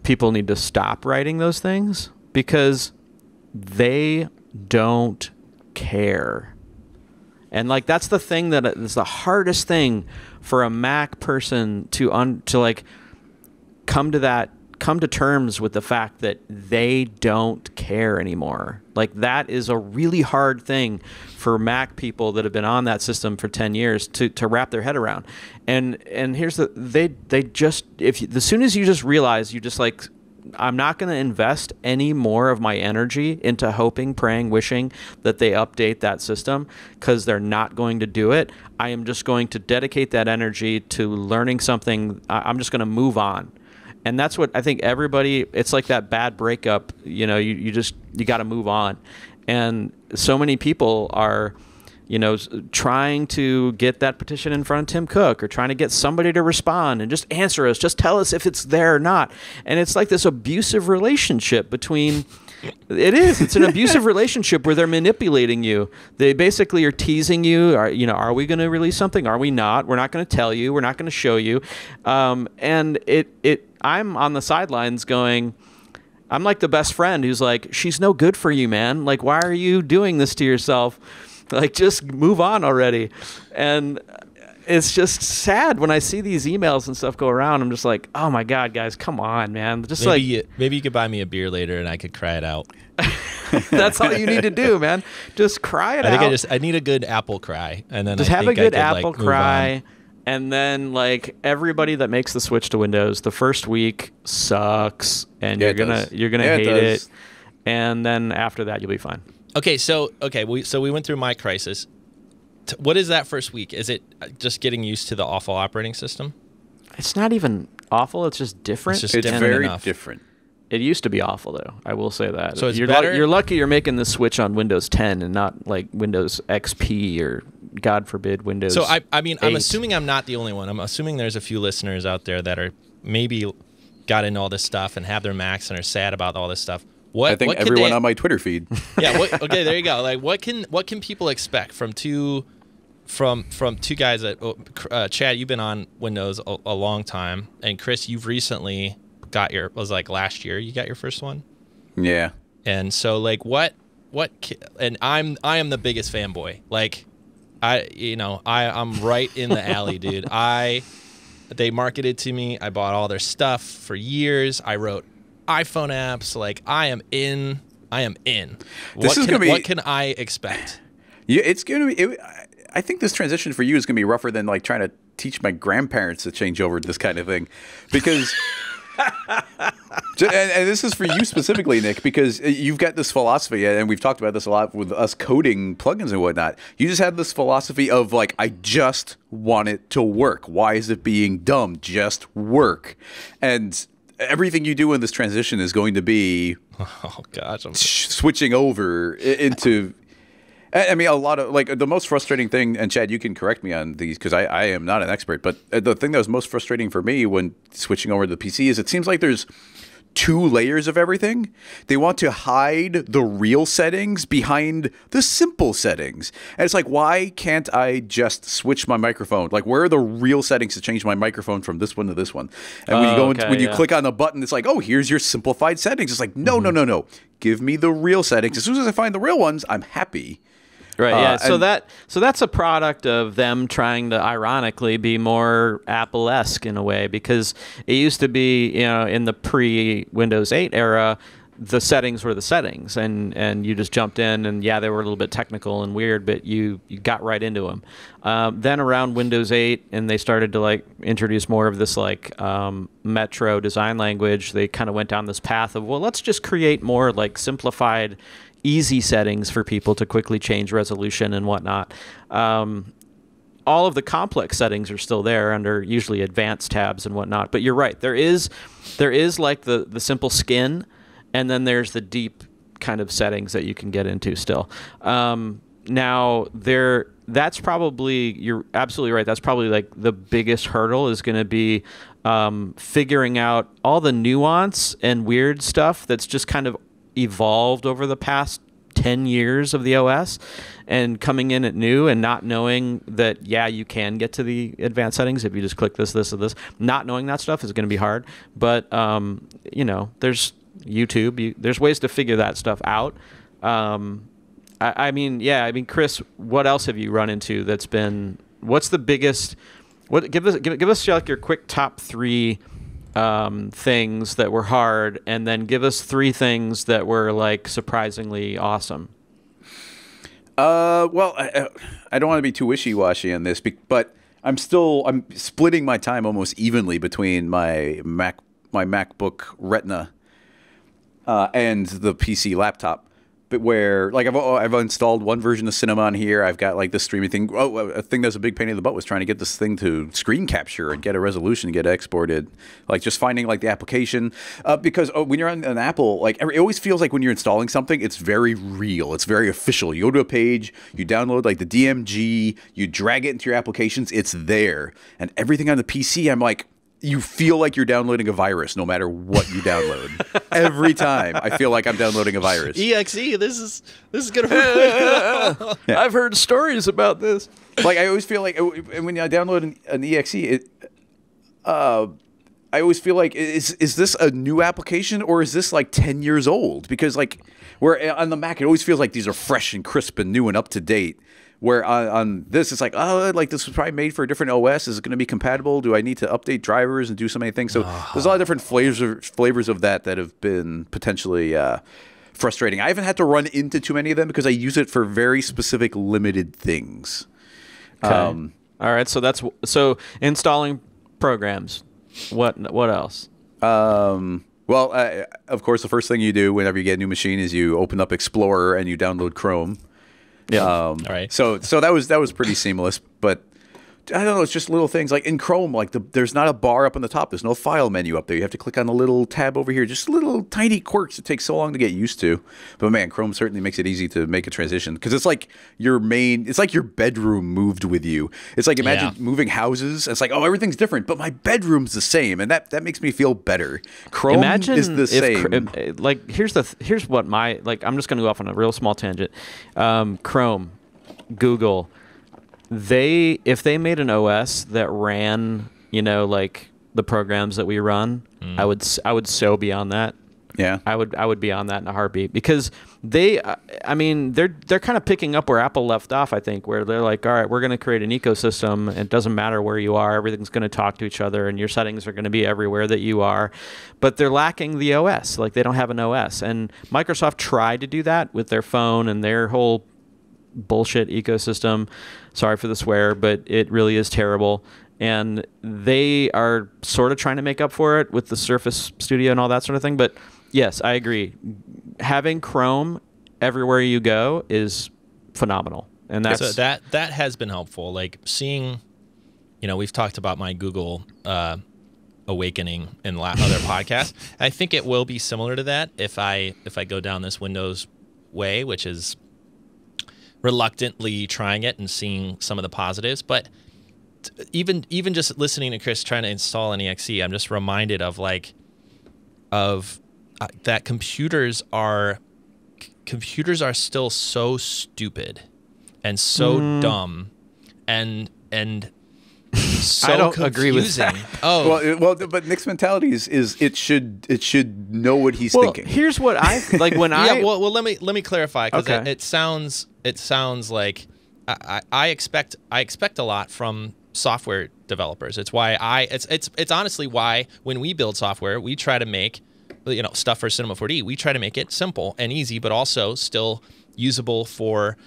people need to stop writing those things, because they don't care. And like, that's the thing that is the hardest thing for a Mac person to like come to terms with the fact that they don't care anymore. Like, that is a really hard thing for Mac people that have been on that system for 10 years to wrap their head around. And here's the, they just, as soon as you just realize, you just like, I'm not going to invest any more of my energy into hoping, praying, wishing that they update that system, because they're not going to do it. I am just going to dedicate that energy to learning something. I'm just going to move on. And that's what I think everybody, it's like that bad breakup, you know, you got to move on. And so many people are, you know, trying to get that petition in front of Tim Cook, or trying to get somebody to respond and just answer us, just tell us if it's there or not. And it's like this abusive relationship between, it's an abusive relationship where they're manipulating you. They basically are teasing you, are we going to release something? Are we not? We're not going to tell you. We're not going to show you. And I'm on the sidelines going, I'm like the best friend who's like, she's no good for you, man. Like, why are you doing this to yourself? Like, just move on already. And it's just sad when I see these emails and stuff go around. I'm just like, oh my God, guys, come on, man. Just maybe you could buy me a beer later and I could cry it out. That's all you need to do, man. Just cry it out. I need a good Apple cry, and then just have a good Apple cry. And then, like, everybody that makes the switch to Windows, the first week sucks, and you're gonna hate it. And then after that, you'll be fine. Okay, so we went through my crisis. What is that first week? Is it just getting used to the awful operating system? It's not even awful. It's just different. It's very different. It used to be awful, though. I will say that. So you're lucky you're making the switch on Windows 10 and not like Windows XP or, God forbid, Windows. So I mean, 8. I'm assuming I'm not the only one. I'm assuming there's a few listeners out there that are maybe got into all this stuff and have their Macs and are sad about all this stuff. I think everyone on my Twitter feed. Yeah. Okay. There you go. Like, what can people expect from two guys that Chad, you've been on Windows a long time, and Chris, you've recently got your, was like last year you got your first one. Yeah. And so like, what and I am the biggest fanboy. Like, I'm right in the alley, dude. They marketed to me. I bought all their stuff for years. I wrote iPhone apps. Like, I am in. What can I expect? It's gonna be. I think this transition for you is gonna be rougher than like trying to teach my grandparents to change over this kind of thing, because. And this is for you specifically, Nick, because you've got this philosophy, and we've talked about this a lot with us coding plugins and whatnot. You just have this philosophy of like, I just want it to work. Why is it being dumb? Just work. And everything you do in this transition is going to be switching over into. I mean, a lot of, like, the most frustrating thing, and Chad, you can correct me on these because I am not an expert, but the thing that was most frustrating for me when switching over to the PC is it seems like there's two layers of everything. They want to hide the real settings behind the simple settings. And it's like, why can't I just switch my microphone? Like, where are the real settings to change my microphone from this one to this one? And when you go into, when you click on the button, it's like, oh, here's your simplified settings. It's like, no, no. Give me the real settings. As soon as I find the real ones, I'm happy. Right, yeah. So that's a product of them trying to ironically be more Apple-esque in a way, because it used to be, you know, in the pre-Windows 8 era, the settings were the settings, and you just jumped in, and yeah, they were a little bit technical and weird, but you got right into them. Then around Windows 8, and they started to like introduce more of this like Metro design language, they kind of went down this path of, well, let's just create more like simplified, easy settings for people to quickly change resolution and whatnot. All of the complex settings are still there under usually advanced tabs and whatnot. But you're right, there is like the simple skin, and then there's the deep kind of settings that you can get into still. Now that's probably, you're absolutely right. That's probably like the biggest hurdle is going to be figuring out all the nuance and weird stuff that's just kind of evolved over the past 10 years of the OS, and coming in at new and not knowing that, yeah, you can get to the advanced settings if you just click this, this, or this. Not knowing that stuff is going to be hard, but, you know, there's YouTube. There's ways to figure that stuff out. I mean, yeah, I mean, Chris, what else have you run into that's been, what's the biggest, give us like your quick top three things that were hard, and then give us three things that were like surprisingly awesome. Well, I don't want to be too wishy-washy on this, but I'm splitting my time almost evenly between my MacBook Retina and the PC laptop. Where, like, I've installed one version of Cinema on here. I've got like this streaming thing. Oh, a thing that's a big pain in the butt was trying to get this thing to screen capture and get a resolution to get exported. Like, just finding like the application because when you're on an Apple, like, it always feels like when you're installing something, it's very real. It's very official. You go to a page, you download like the DMG, you drag it into your applications. It's there, and everything on the PC, I'm like, you feel like you're downloading a virus no matter what you download. Every time I feel like I'm downloading a virus. EXE, this is going to hurt. Yeah. I've heard stories about this. Like, I always feel like when I download an EXE, I always feel like, is this a new application, or is this like 10 years old? Because like, where on the Mac, it always feels like these are fresh and crisp and new and up to date. Where on this, it's like, oh, like, this was probably made for a different OS. Is it going to be compatible? Do I need to update drivers and do so many things? So there's a lot of different flavors of that have been potentially frustrating. I haven't had to run into too many of them because I use it for very specific limited things. Okay. All right, so that's installing programs. What else? Well, of course, the first thing you do whenever you get a new machine is you open up Explorer and you download Chrome. Yeah. All right. So that was pretty seamless, but I don't know. It's just little things like in Chrome, like there's not a bar up on the top. There's no file menu up there. You have to click on a little tab over here. Just little tiny quirks. It takes so long to get used to, but man, Chrome certainly makes it easy to make a transition, because it's like your main. It's like your bedroom moved with you. It's like, imagine moving houses. It's like, oh, everything's different, but my bedroom's the same, and that makes me feel better. Chrome is the same. Like, here's what my, like, I'm just going to go off on a real small tangent. Chrome, Google. If they made an OS that ran, you know, like the programs that we run, I would so be on that Yeah, I would be on that in a heartbeat, because they, I mean, they're kind of picking up where Apple left off, I think, where they're like, all right, we're going to create an ecosystem, and it doesn't matter where you are, everything's going to talk to each other, and your settings are going to be everywhere that you are. But they're lacking the OS, like they don't have an OS, and Microsoft tried to do that with their phone and their whole bullshit ecosystem. Sorry for the swear, but it really is terrible. And they are sort of trying to make up for it with the Surface Studio and all that sort of thing. But yes, I agree. Having Chrome everywhere you go is phenomenal. And that's... So that has been helpful. Like seeing, you know, we've talked about my Google awakening in other podcasts. I think it will be similar to that if I go down this Windows way, which is reluctantly trying it and seeing some of the positives. But even just listening to Chris trying to install an exe, I'm just reminded of that computers are still so stupid and so dumb and so I don't agree with that. Oh, well, but Nick's mentality is it should know what he's thinking. Here's what I like when I well let me clarify, because okay. it sounds like I expect a lot from software developers. It's why it's honestly why when we build software, we try to make, you know, stuff for Cinema 4D, we try to make it simple and easy, but also still usable for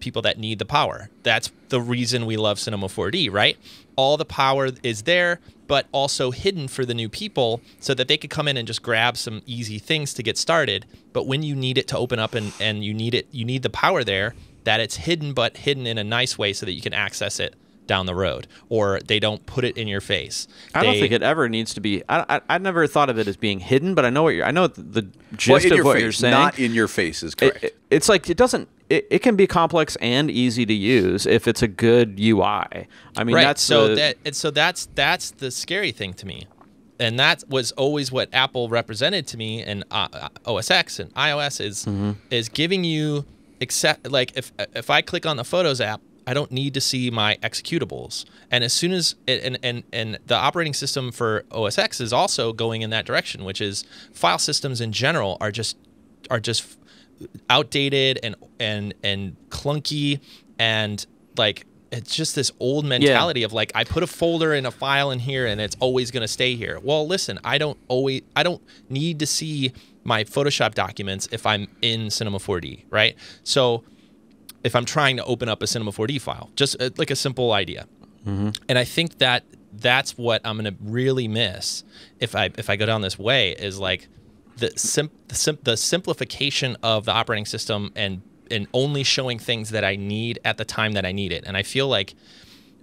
people that need the power. That's the reason we love Cinema 4D, right? All the power is there, but also hidden for the new people so that they could come in and just grab some easy things to get started. But when you need it to open up and you need the power there, that it's hidden, but hidden in a nice way so that you can access it down the road, or they don't put it in your face. I don't think it ever needs to be. I never thought of it as being hidden, but I know what you're, I know the gist of what you're saying. Not in your face is correct. It's like it doesn't. It can be complex and easy to use if it's a good UI. I mean, right. That's so that's the scary thing to me, and that was always what Apple represented to me, and OS X and iOS is giving you. Except, like, if I click on the Photos app, I don't need to see my executables. And as soon as and the operating system for OS X is also going in that direction, which is file systems in general are just outdated and clunky, and like it's just this old mentality of like I put a folder and a file in here and it's always going to stay here. Well, listen, I don't need to see my Photoshop documents if I'm in Cinema 4D, right? So if I'm trying to open up a Cinema 4D file, just like a simple idea. And I think that that's what I'm going to really miss if I go down this way, is like the simplification of the operating system and only showing things that I need at the time that I need it. And I feel like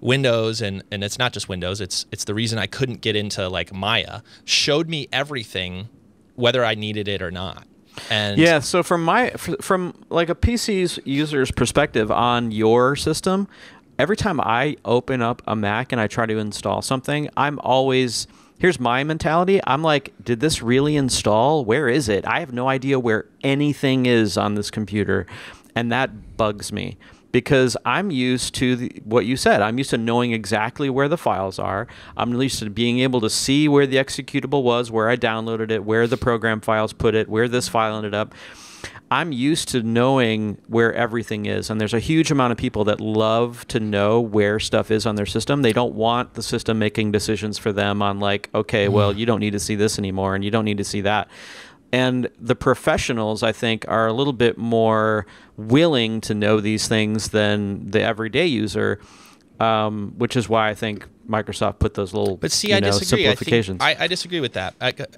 Windows, and it's not just Windows, it's the reason I couldn't get into like Maya, showed me everything whether I needed it or not. And yeah, so from like a PC's user's perspective on your system, every time I open up a Mac and I try to install something, I'm always, here's my mentality, I'm like, did this really install? Where is it? I have no idea where anything is on this computer, and that bugs me. Because I'm used to what you said. I'm used to knowing exactly where the files are. I'm used to being able to see where the executable was, where I downloaded it, where the program files put it, where this file ended up. I'm used to knowing where everything is. And there's a huge amount of people that love to know where stuff is on their system. They don't want the system making decisions for them on like, okay, well, you don't need to see this anymore and you don't need to see that. And the professionals, I think, are a little bit more willing to know these things than the everyday user, which is why I think Microsoft put those little simplifications. I disagree with that.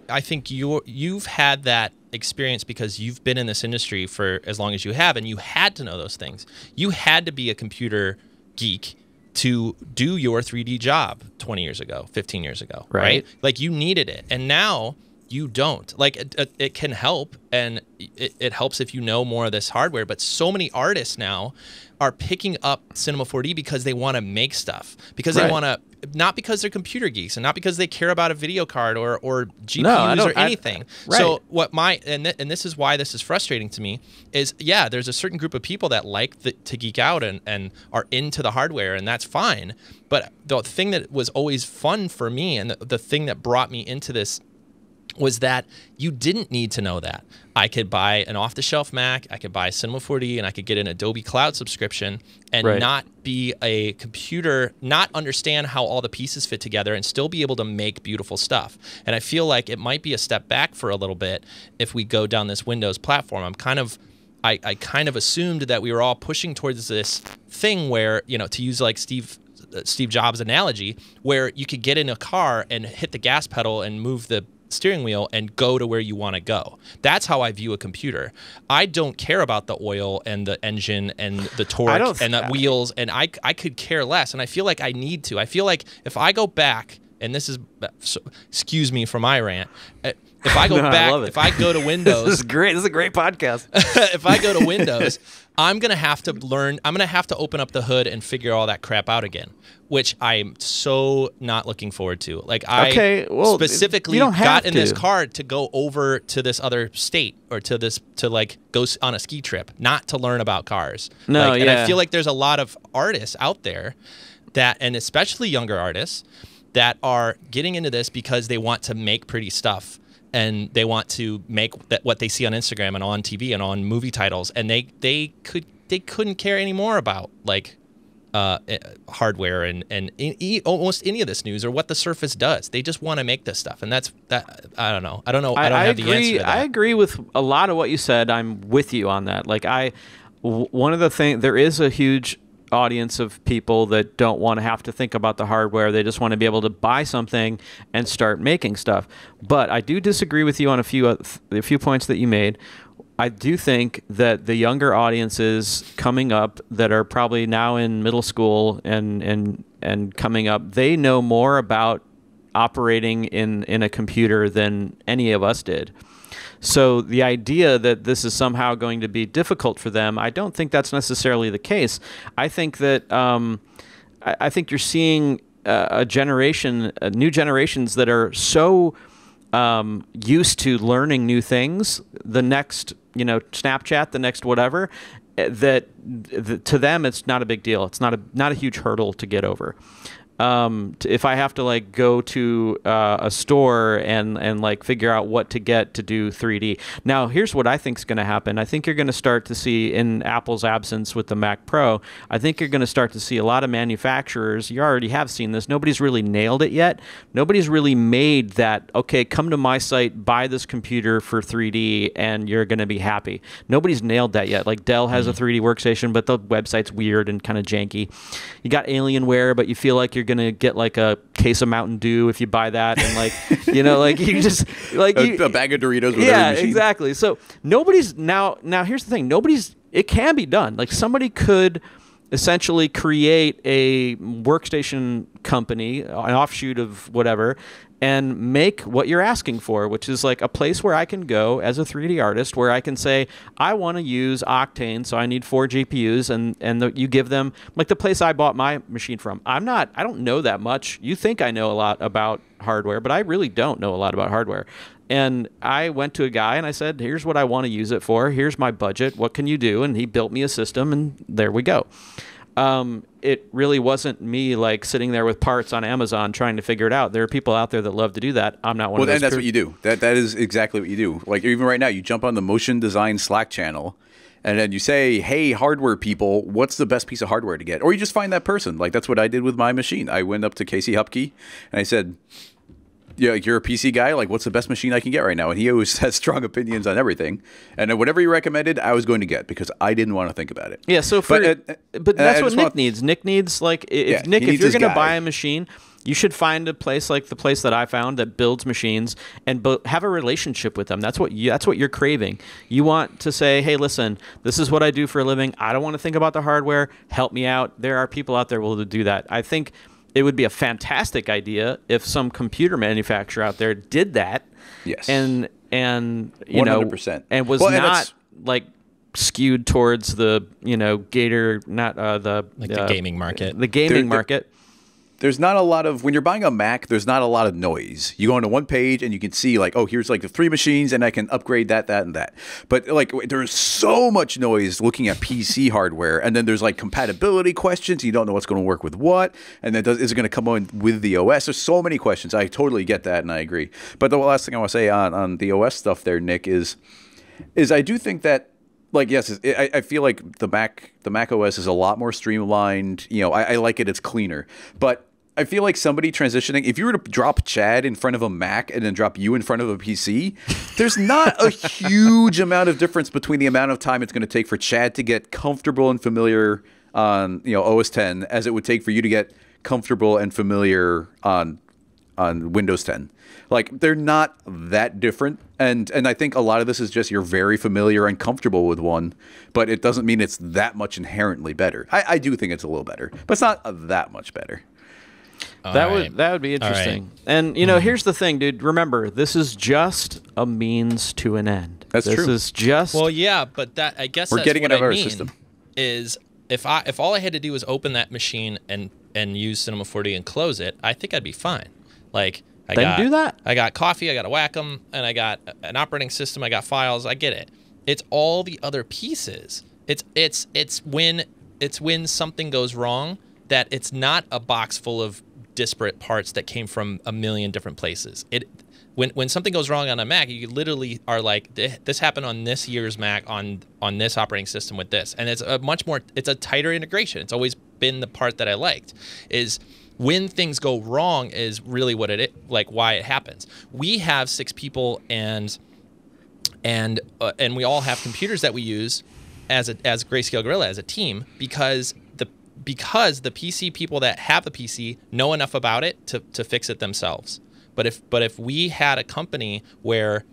I think you've had that experience because you've been in this industry for as long as you have, and you had to know those things. You had to be a computer geek to do your 3D job 20 years ago, 15 years ago, right? Like, you needed it. And now... you don't. Like, it can help, and it helps if you know more of this hardware, but so many artists now are picking up Cinema 4D because they want to make stuff, because they want to, not because they're computer geeks and not because they care about a video card or GPUs or anything. So what my, and this is why this is frustrating to me, is there's a certain group of people that like to geek out and are into the hardware, and that's fine. But the thing that was always fun for me, and the thing that brought me into this was that you didn't need to know that. I could buy an off-the-shelf Mac, I could buy a Cinema 4D, and I could get an Adobe Cloud subscription and not be a computer, not understand how all the pieces fit together and still be able to make beautiful stuff. And I feel like it might be a step back for a little bit if we go down this Windows platform. I'm kind of, I kind of assumed that we were all pushing towards this thing where, you know, to use like Steve Jobs' analogy, where you could get in a car and hit the gas pedal and move the steering wheel and go to where you want to go. That's how I view a computer. I don't care about the oil and the engine and the torque and the wheels, and I could care less, and I feel like I need to. I feel like if I go back, and this is, excuse me for my rant, if I go back, if I go to Windows. This is great. This is a great podcast. If I go to Windows, I'm going to have to learn. I'm going to have to open up the hood and figure all that crap out again, which I'm so not looking forward to. Like I specifically got in this car to go over to this other state or to this, to like go on a ski trip, not to learn about cars. No, like, yeah. And I feel like there's a lot of artists out there that, and especially younger artists, that are getting into this because they want to make pretty stuff. And they want to make that what they see on Instagram and on TV and on movie titles, and they couldn't care any more about like hardware and almost any of this news or what the Surface does. they just want to make this stuff, and that's that. I don't know. I don't have the answer to that. I agree with a lot of what you said. I'm with you on that. Like one of the things, there is a huge audience of people that don't want to have to think about the hardware. They just want to be able to buy something and start making stuff. But I do disagree with you on a few points that you made. I do think that the younger audiences coming up that are probably now in middle school and coming up, they know more about operating in a computer than any of us did. So the idea that this is somehow going to be difficult for them, I don't think that's necessarily the case. I think that I think you're seeing a generation, new generations that are so used to learning new things. The next, you know, Snapchat, the next whatever, that to them it's not a big deal. It's not a huge hurdle to get over. If I have to like go to a store and like figure out what to get to do 3D. Now, here's what I think is going to happen. I think you're going to start to see, in Apple's absence with the Mac Pro, I think you're going to start to see a lot of manufacturers. You already have seen this. Nobody's really nailed it yet. Nobody's really made that, okay, come to my site, buy this computer for 3D and you're going to be happy. Nobody's nailed that yet. Like Dell has a 3D workstation, but the website's weird and kind of janky. You got Alienware, but you feel like you're gonna get like a case of Mountain Dew if you buy that, and like you know, like you just like a bag of Doritos with every machine. Exactly. So nobody's now here's the thing, it can be done. Like somebody could essentially create a workstation company, an offshoot of whatever, and make what you're asking for, which is like a place where I can go as a 3D artist, where I can say, I want to use Octane, so I need 4 GPUs, and you give them, like the place I bought my machine from. I don't know that much. You think I know a lot about hardware, but I really don't know a lot about hardware. And I went to a guy and I said, here's what I want to use it for. Here's my budget. What can you do? And he built me a system, and there we go. It really wasn't me like sitting there with parts on Amazon trying to figure it out. There are people out there that love to do that. I'm not one of those. Well, and that's what you do. That is exactly what you do. Like even right now, you jump on the Motion Design Slack channel and then you say, hey, hardware people, what's the best piece of hardware to get? Or you just find that person. Like that's what I did with my machine. I went up to Casey Hupke and I said, yeah, like you're a PC guy. Like, what's the best machine I can get right now? And he always has strong opinions on everything. And then whatever he recommended, I was going to get because I didn't want to think about it. Yeah. So, but that's what Nick needs. Nick needs like, if you're going to buy a machine, you should find a place like the place that I found that builds machines and have a relationship with them. That's what you're craving. You want to say, hey, listen, this is what I do for a living. I don't want to think about the hardware. Help me out. There are people out there willing to do that. I think it would be a fantastic idea if some computer manufacturer out there did that. Yes. And you 100%. Know, and was not like skewed towards the, you know, gator, not the gaming market. The gaming market. there's not a lot of, when you're buying a Mac, there's not a lot of noise. You go into one page and you can see like, oh, here's like the 3 machines and I can upgrade that, that, and that. But like, there's so much noise looking at PC hardware. And then there's like compatibility questions. You don't know what's going to work with what. And then is it going to come on with the OS? There's so many questions. I totally get that and I agree. But the last thing I want to say on the OS stuff there, Nick, is I do think that, like, yes, I feel like the Mac OS is a lot more streamlined. You know, I like it. It's cleaner. But I feel like somebody transitioning, if you were to drop Chad in front of a Mac and then drop you in front of a PC, there's not a huge amount of difference between the amount of time it's going to take for Chad to get comfortable and familiar on, you know, OS X as it would take for you to get comfortable and familiar on Windows 10. Like, they're not that different. And I think a lot of this is just you're very familiar and comfortable with one, but it doesn't mean it's that much inherently better. I do think it's a little better, but it's not that much better. That would be interesting. Right. And, you know, here's the thing, dude. Remember, this is just a means to an end. That's true. This is just... Well, yeah, but that, I guess we're getting it out of our system. Is if all I had to do was open that machine and use Cinema 4D and close it, I think I'd be fine. Like, I got coffee, I got a Wacom, and I got an operating system, I got files, I get it. It's all the other pieces. It's when something goes wrong that it's not a box full of disparate parts that came from a million different places. When something goes wrong on a Mac, you literally are like, this happened on this year's Mac on this operating system with this. And it's a tighter integration. It's always been the part that I liked is when things go wrong is really what it like why it happens. We have 6 people and we all have computers that we use as Grayscale Gorilla as a team because the PC people that have a PC know enough about it to fix it themselves. But if we had a company where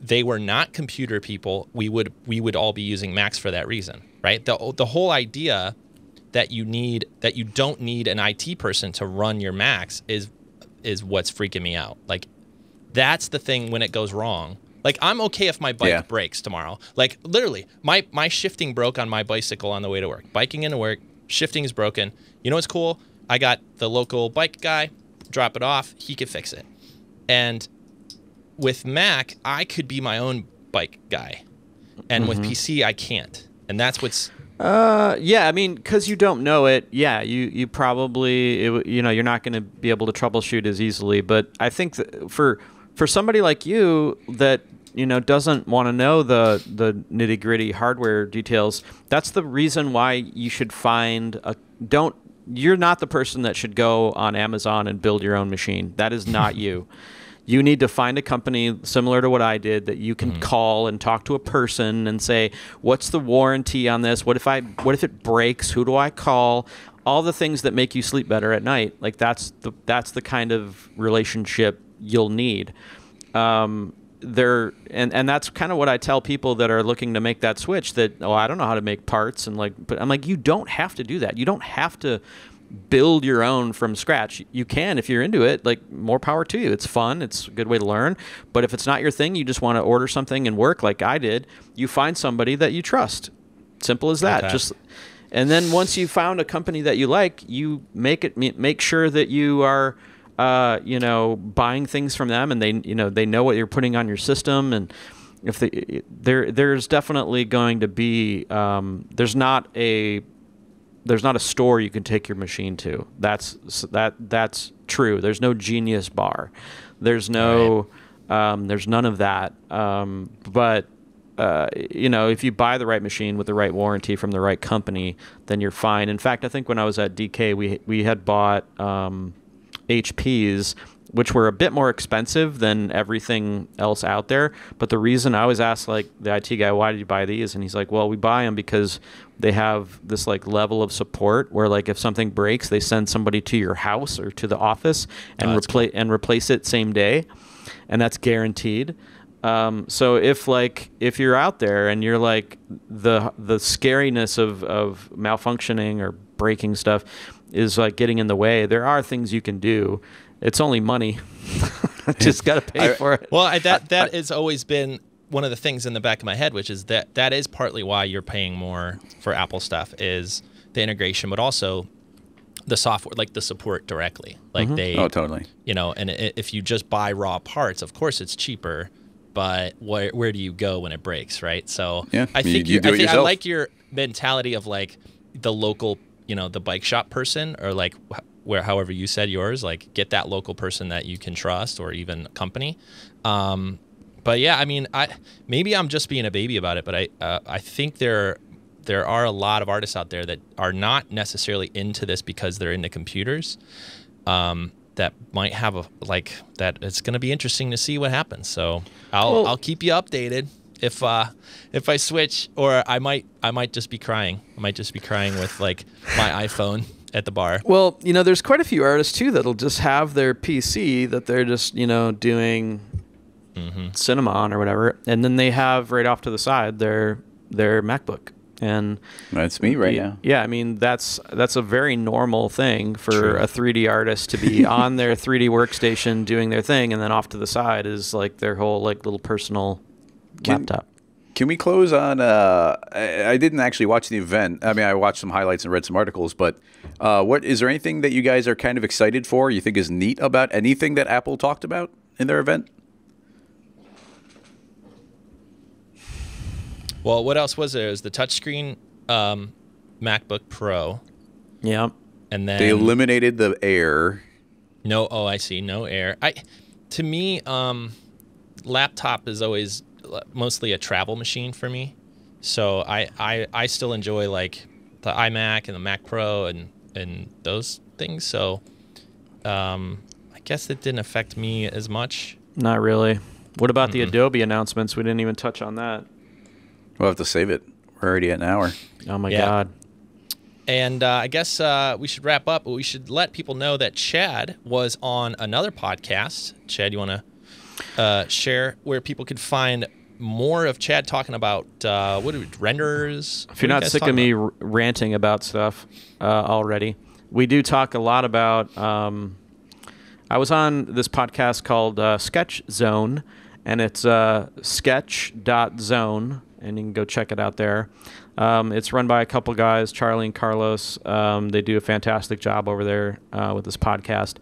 they were not computer people, we would all be using Macs for that reason, right? The whole idea that you don't need an IT person to run your Macs is what's freaking me out. Like, that's the thing when it goes wrong. Like, I'm okay if my bike breaks tomorrow. Like, literally, my shifting broke on my bicycle on the way to work. Biking into work, shifting is broken. You know what's cool? I got the local bike guy, drop it off, he could fix it. And with Mac, I could be my own bike guy. And with PC, I can't. And that's what's... yeah, I mean, because you don't know it, yeah, you probably, you know, you're not going to be able to troubleshoot as easily. But I think that for somebody like you that, you know, doesn't want to know the nitty-gritty hardware details, that's the reason why you should find a, don't, you're not the person that should go on Amazon and build your own machine. That is not you. You need to find a company similar to what I did that you can call and talk to a person and say, what's the warranty on this? What if it breaks? Who do I call? All the things that make you sleep better at night. Like, that's the kind of relationship you'll need. And that's kind of what I tell people that are looking to make that switch, that, oh, I don't know how to make parts, and like, but I'm like, you don't have to do that. You don't have to build your own from scratch. You can, if you're into it, like, more power to you. It's fun. It's a good way to learn. But if it's not your thing, you just want to order something and work like I did, you find somebody that you trust. Simple as that. Okay. And then once you found a company that you like, you make sure that you are, you know, buying things from them, and they know what you're putting on your system. And if there's definitely going to be, there's not a store you can take your machine to. That's true. There's no Genius Bar. There's no, there's none of that. But you know, if you buy the right machine with the right warranty from the right company, then you're fine. In fact, I think when I was at DK, we had bought HPs, which were a bit more expensive than everything else out there. But the reason I always ask, like, the IT guy, why did you buy these? And he's like, well, we buy them because they have this, like, level of support where, like, if something breaks, they send somebody to your house or to the office and replace it same day. And that's guaranteed. So if you're out there and you're like, the scariness of malfunctioning or breaking stuff is like getting in the way, there are things you can do. It's only money. Just got to pay for it. Well, that has always been one of the things in the back of my head, which is that is partly why you're paying more for Apple stuff, is the integration, but also the software, like the support directly. Like they, oh, totally. You know, and if you just buy raw parts, of course it's cheaper, but where do you go when it breaks, right? So yeah. I think I like your mentality of like the local, you know, the bike shop person, or like however you said yours, like get that local person that you can trust, or even a company. But yeah, I mean, maybe I'm just being a baby about it, but I think there are a lot of artists out there that are not necessarily into this because they're into computers. That might have a that. It's going to be interesting to see what happens. So I'll keep you updated if I switch, or I might just be crying. I might just be crying with like my iPhone at the bar. Well, you know, there's quite a few artists too that'll just have their PC that they're just, you know, doing cinema on or whatever, and then they have right off to the side their MacBook. And that's me right now. Yeah, I mean that's a very normal thing for a 3D artist to be on their 3D workstation doing their thing, and then off to the side is like their whole like little personal laptop. Can we close on? I didn't actually watch the event. I mean, I watched some highlights and read some articles. But what is there anything that you guys are kind of excited for? You think is neat about anything that Apple talked about in their event? Well, what else was there? It was the touchscreen MacBook Pro. Yeah. And then they eliminated the Air. No, oh, I see. No Air. To me, laptop is always mostly a travel machine for me. So I still enjoy like the iMac and the Mac Pro and those things. So I guess it didn't affect me as much. Not really. What about the Adobe announcements? We didn't even touch on that. We'll have to save it. We're already at an hour. Oh, my God. And I guess we should wrap up, but we should let people know that Chad was on another podcast. Chad, you want to share where people could find more of Chad talking about what are renderers? If you're not sick of me ranting about stuff already, we do talk a lot about I was on this podcast called Sketch Zone, and it's sketch.zone. And you can go check it out there. It's run by a couple guys, Charlie and Carlos. They do a fantastic job over there with this podcast.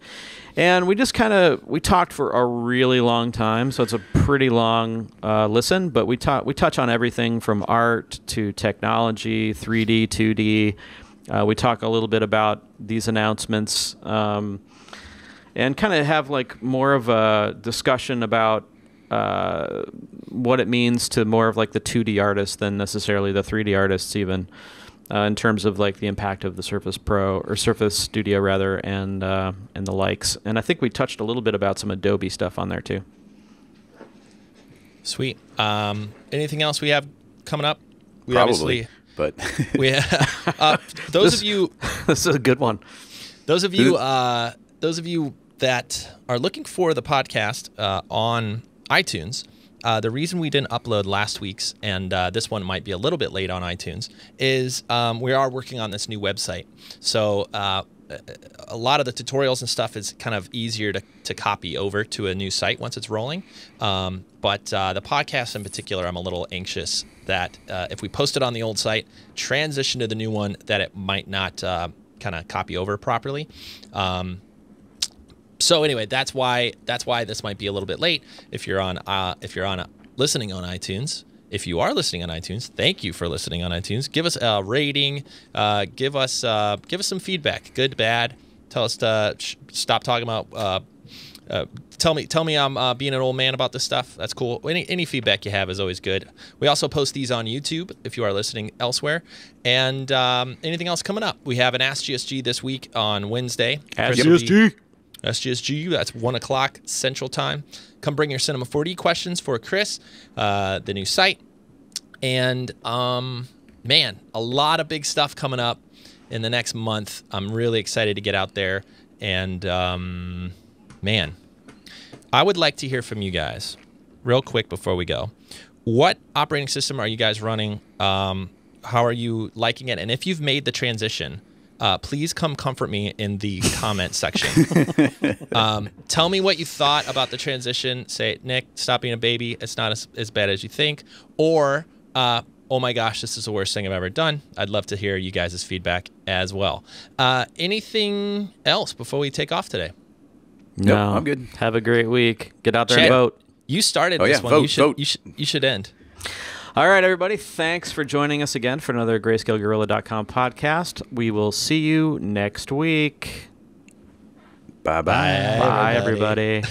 And we just kind of, we talked for a really long time, so it's a pretty long listen, but we touch on everything from art to technology, 3D, 2D. We talk a little bit about these announcements and kind of have like more of a discussion about what it means to more of like the 2D artists than necessarily the 3D artists even in terms of like the impact of the Surface Pro or Surface Studio rather and the likes. And I think we touched a little bit about some Adobe stuff on there too. Sweet. Anything else we have coming up? We probably, but we have, those of you, this is a good one. Those of you that are looking for the podcast on iTunes, the reason we didn't upload last week's, and this one might be a little bit late on iTunes, is we are working on this new website. So a lot of the tutorials and stuff is kind of easier to copy over to a new site once it's rolling. But the podcast in particular, I'm a little anxious that if we post it on the old site, transition to the new one, that it might not kind of copy over properly. So anyway, that's why this might be a little bit late. If you're on listening on iTunes, if you are listening on iTunes, thank you for listening on iTunes. Give us a rating, give us some feedback, good, bad. Tell us to stop talking about. Tell me I'm being an old man about this stuff. That's cool. Any feedback you have is always good. We also post these on YouTube if you are listening elsewhere. And anything else coming up? We have an Ask GSG this week on Wednesday. Ask GSG. SGSG, that's 1 o'clock Central Time. Come bring your Cinema 4D questions for Chris, the new site. And, man, a lot of big stuff coming up in the next month. I'm really excited to get out there. And, man, I would like to hear from you guys real quick before we go. What operating system are you guys running? How are you liking it? And if you've made the transition... please come comfort me in the comment section. Tell me what you thought about the transition. Say, Nick, stop being a baby. It's not as bad as you think. Or oh my gosh, this is the worst thing I've ever done. I'd love to hear you guys' feedback as well. Anything else before we take off today? No, nope, I'm good. Have a great week. Get out there and vote. You started this one. Vote, you should end. All right, everybody. Thanks for joining us again for another grayscalegorilla.com podcast. We will see you next week. Bye-bye. Bye, everybody.